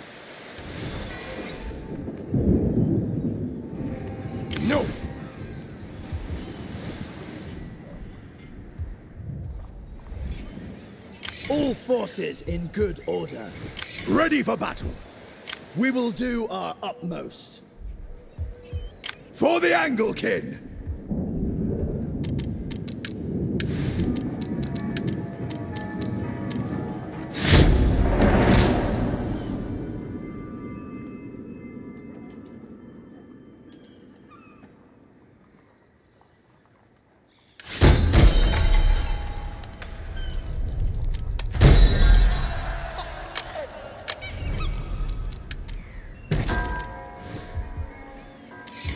No. All forces in good order. Ready for battle. We will do our utmost. For the Anglekin!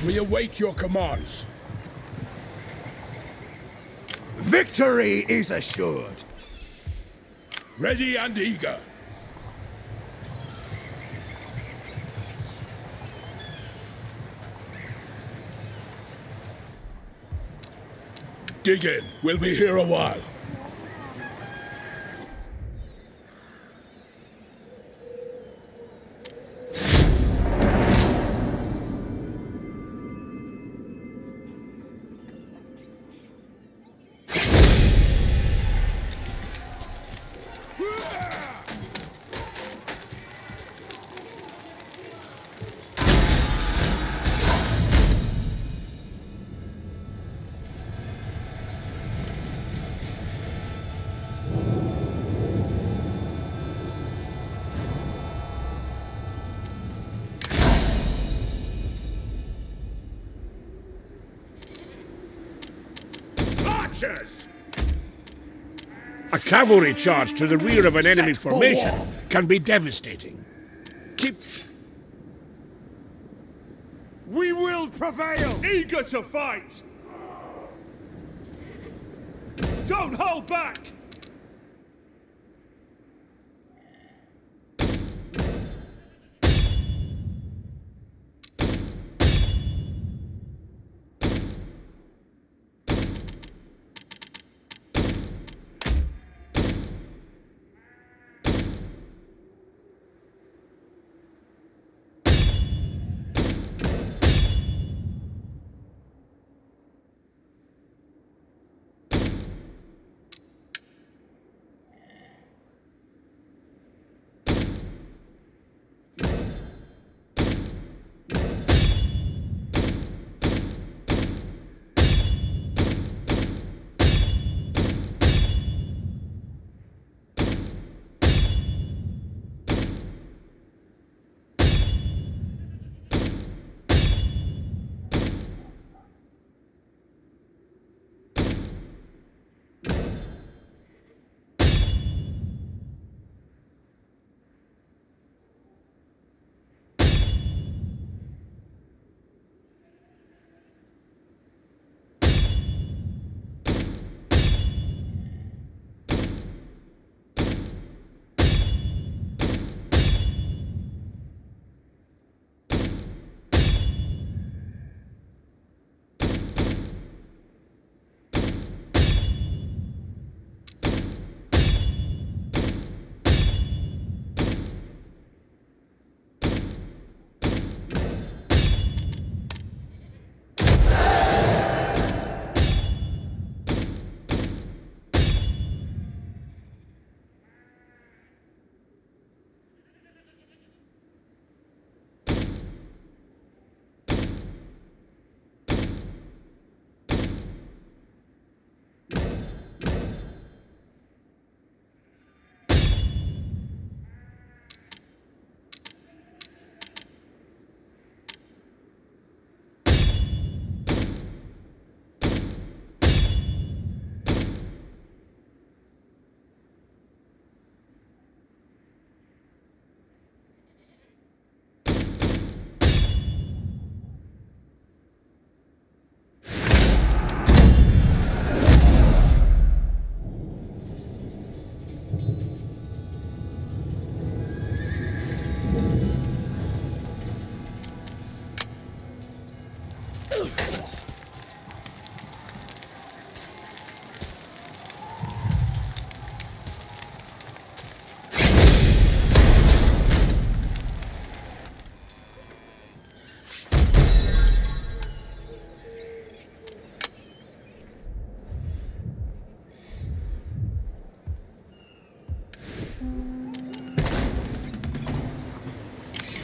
We await your commands. Victory is assured. Ready and eager. Dig in. We'll be here a while. Lancers! A cavalry charge to the rear of an enemy formation can be devastating. Keep... We will prevail! Eager to fight! Don't hold back!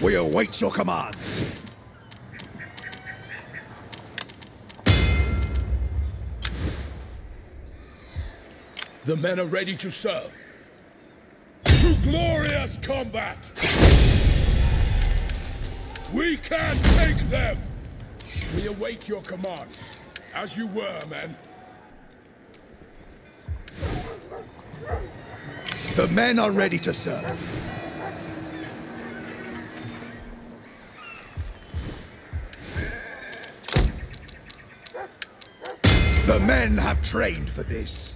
We await your commands. The men are ready to serve. To glorious combat! We can take them! We await your commands, as you were, men. The men are ready to serve. The men have trained for this.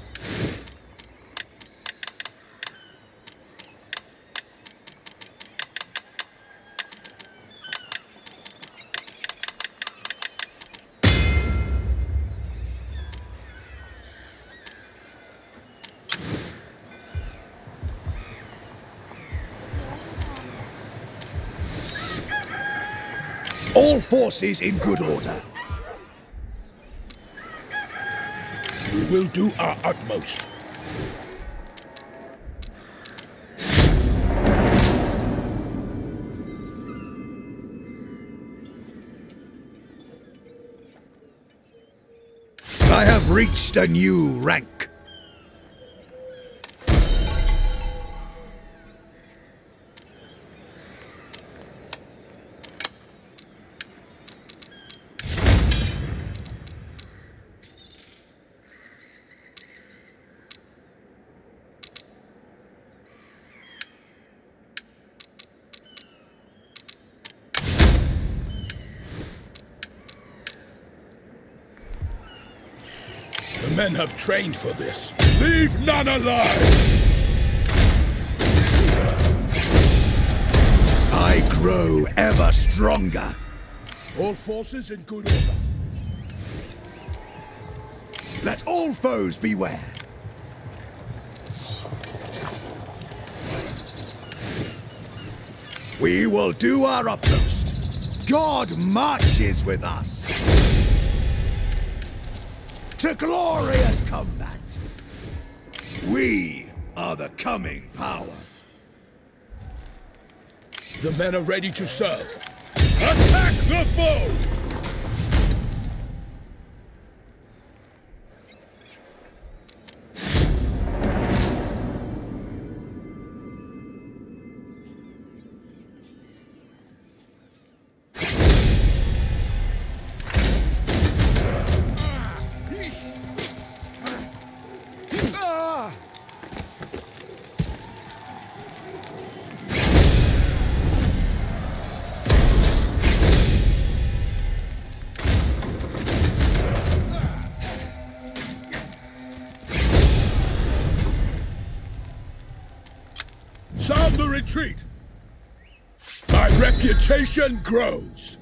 All forces in good order. We will do our utmost. I have reached a new rank. men have trained for this. Leave none alive! I grow ever stronger. All forces in good order. Let all foes beware. We will do our utmost. God marches with us. To glorious combat. We are the coming power. The men are ready to serve. Attack the foe! Retreat. My reputation grows.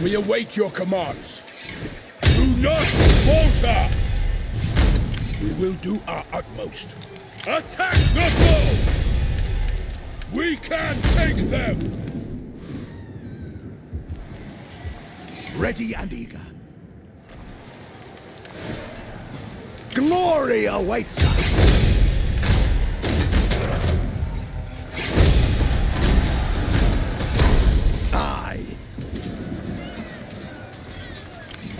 We await your commands. Do not falter. We will do our utmost. Attack the foe! We can take them! Ready and eager. Glory awaits us! Aye.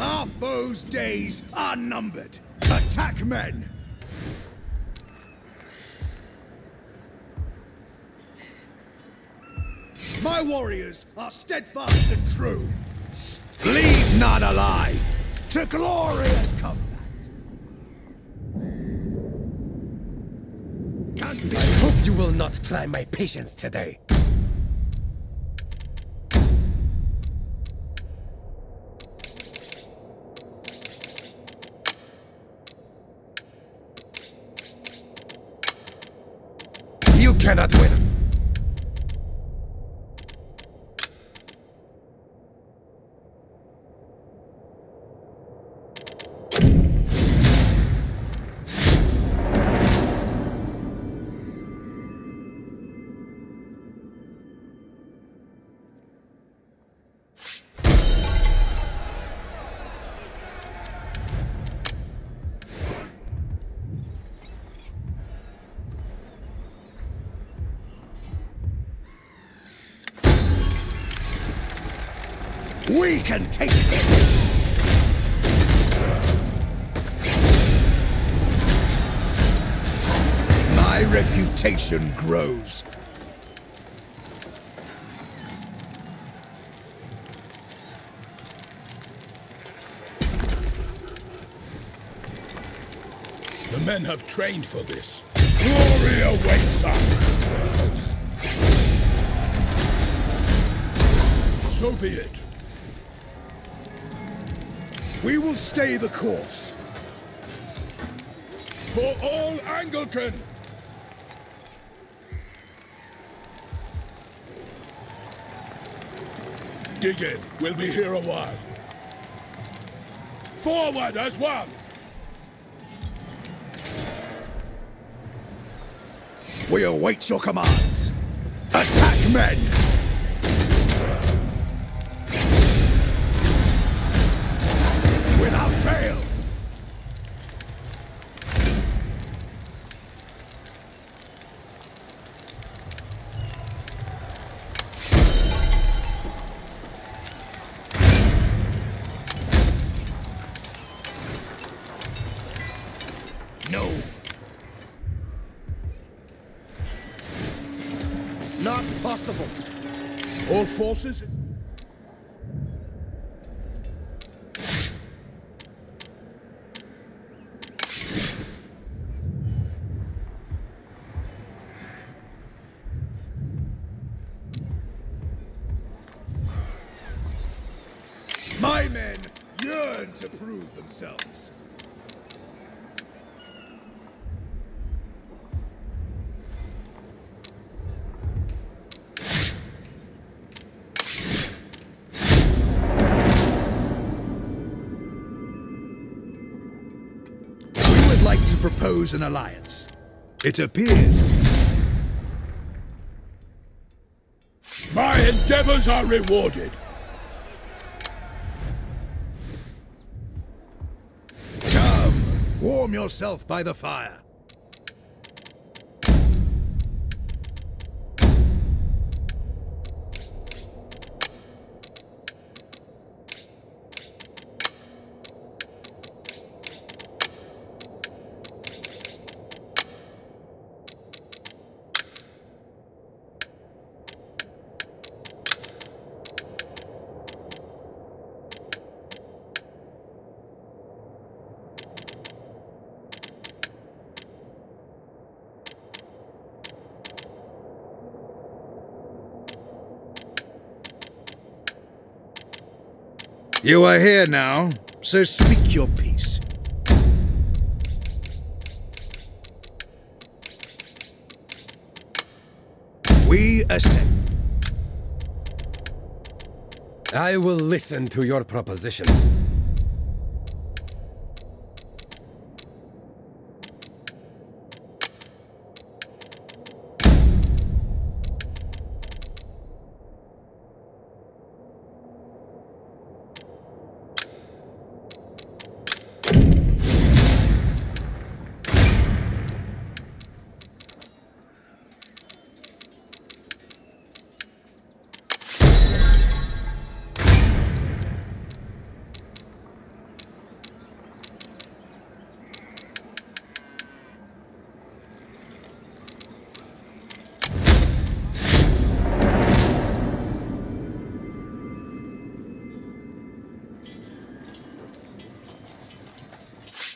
Our foes' days are numbered. Attack, men! My warriors are steadfast and true. Leave none alive to glorious combat. I hope you will not try my patience today. You cannot win. We can take this! My reputation grows. The men have trained for this. Glory awaits us! So be it. We will stay the course. For all Anglekin! Dig in. We'll be here a while. Forward as one! We await your commands. Attack, men! No. Not possible. All forces... yearn to prove themselves. We would like to propose an alliance. It appears... my endeavors are rewarded. Come, warm yourself by the fire. You are here now, so speak your piece. We ascend. I will listen to your propositions.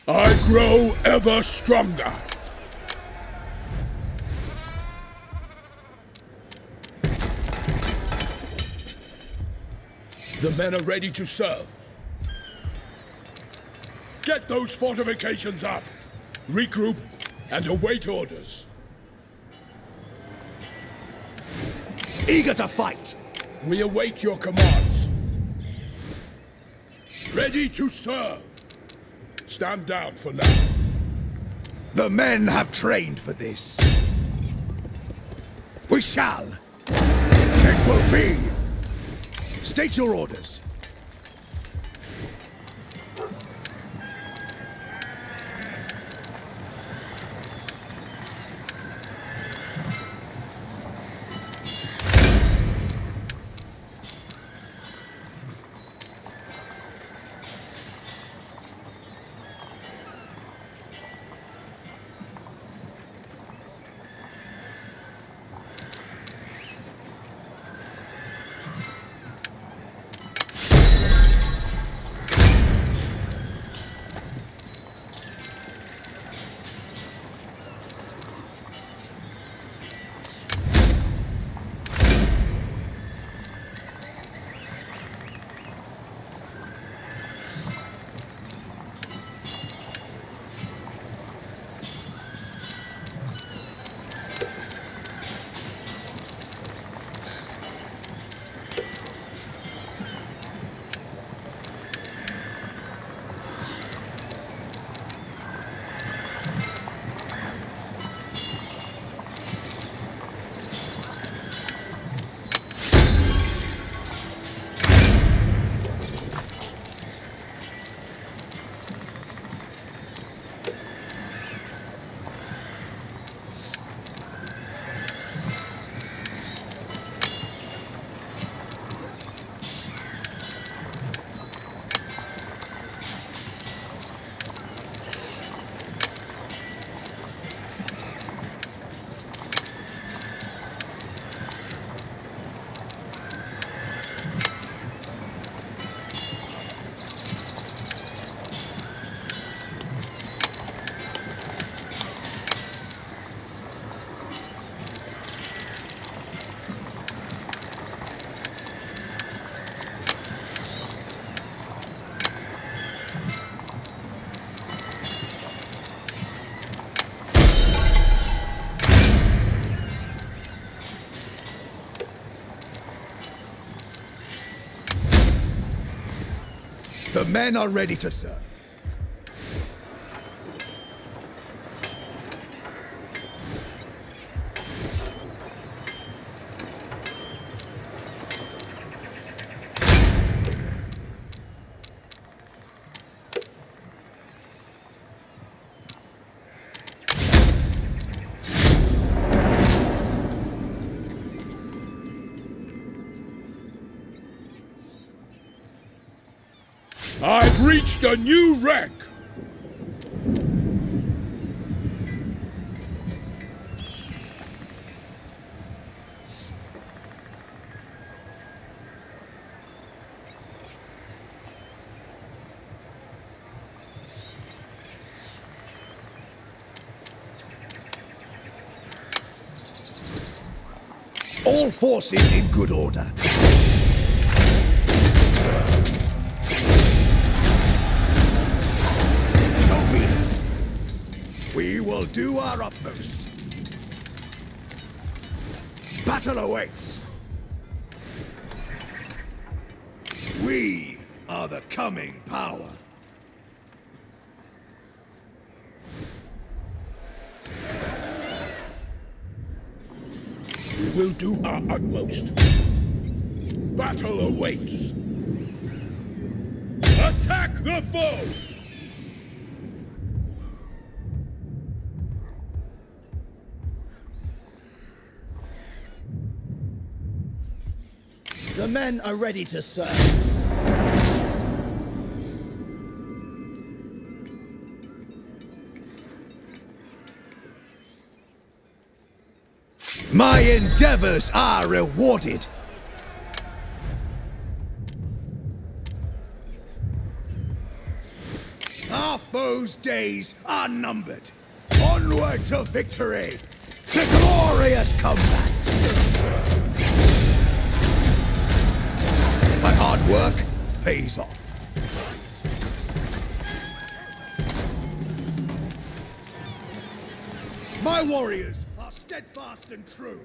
I grow ever stronger. The men are ready to serve. Get those fortifications up. Regroup and await orders. Eager to fight. We await your commands. Ready to serve. Stand down for now. The men have trained for this. We shall. It will be. State your orders. The men are ready to serve. I've reached a new rank! All forces in good order. We will do our utmost. Battle awaits. We are the coming power. We will do our utmost. Battle awaits. Attack the foe! The men are ready to serve. My endeavors are rewarded. Our foes' days are numbered. Onward to victory, to glorious combat. My hard work pays off. My warriors are steadfast and true.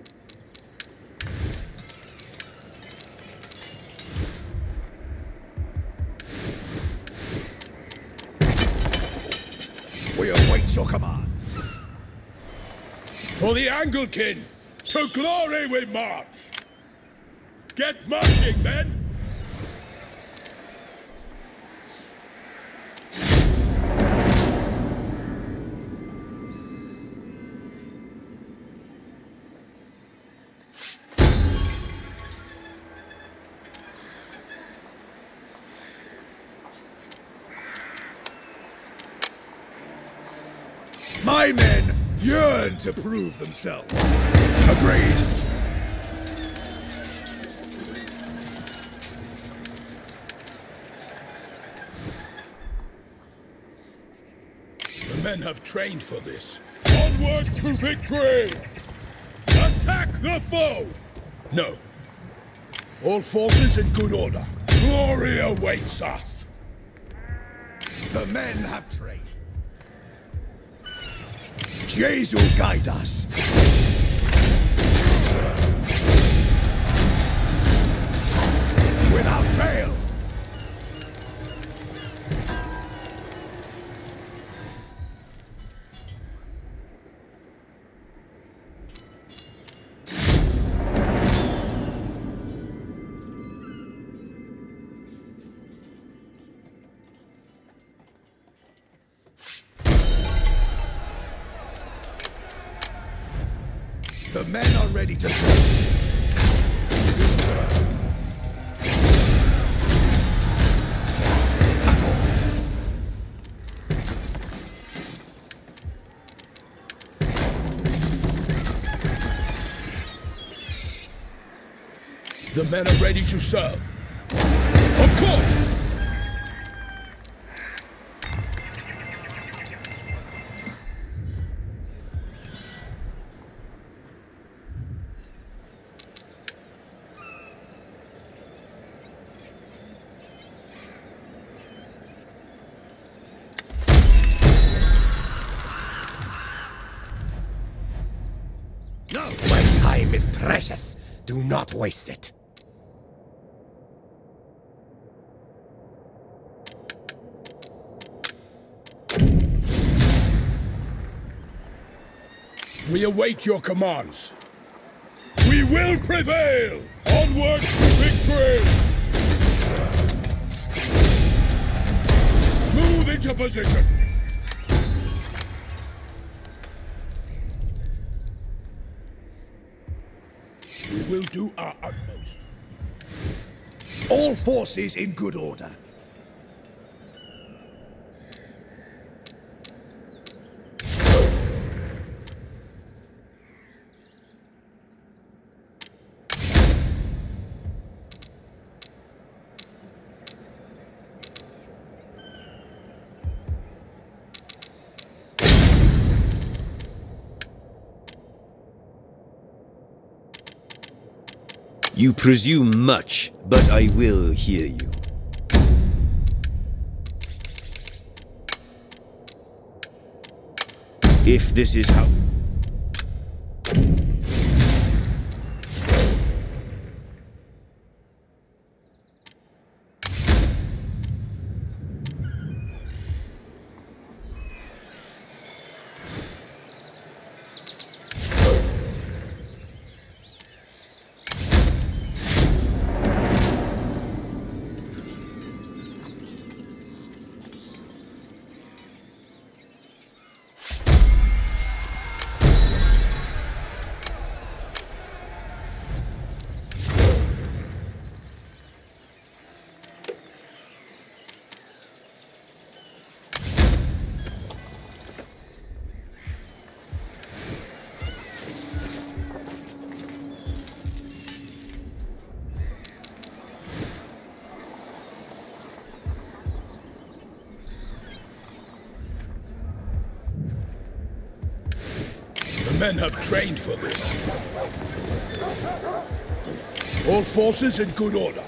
We await your commands. For the Anglekin, to glory we march. Get marching, men! My men yearn to prove themselves. Agreed. The men have trained for this. Onward to victory! Attack the foe! No. All forces in good order. Glory awaits us! The men have trained. Jesu guide us. Without fail. The men are ready to serve. The men are ready to serve. Of course! My time is precious. Do not waste it. We await your commands. We will prevail! Onward to victory! Move into position! We will do our utmost. All forces in good order. You presume much, but I will hear you. If this is how... Men have trained for this. All forces in good order.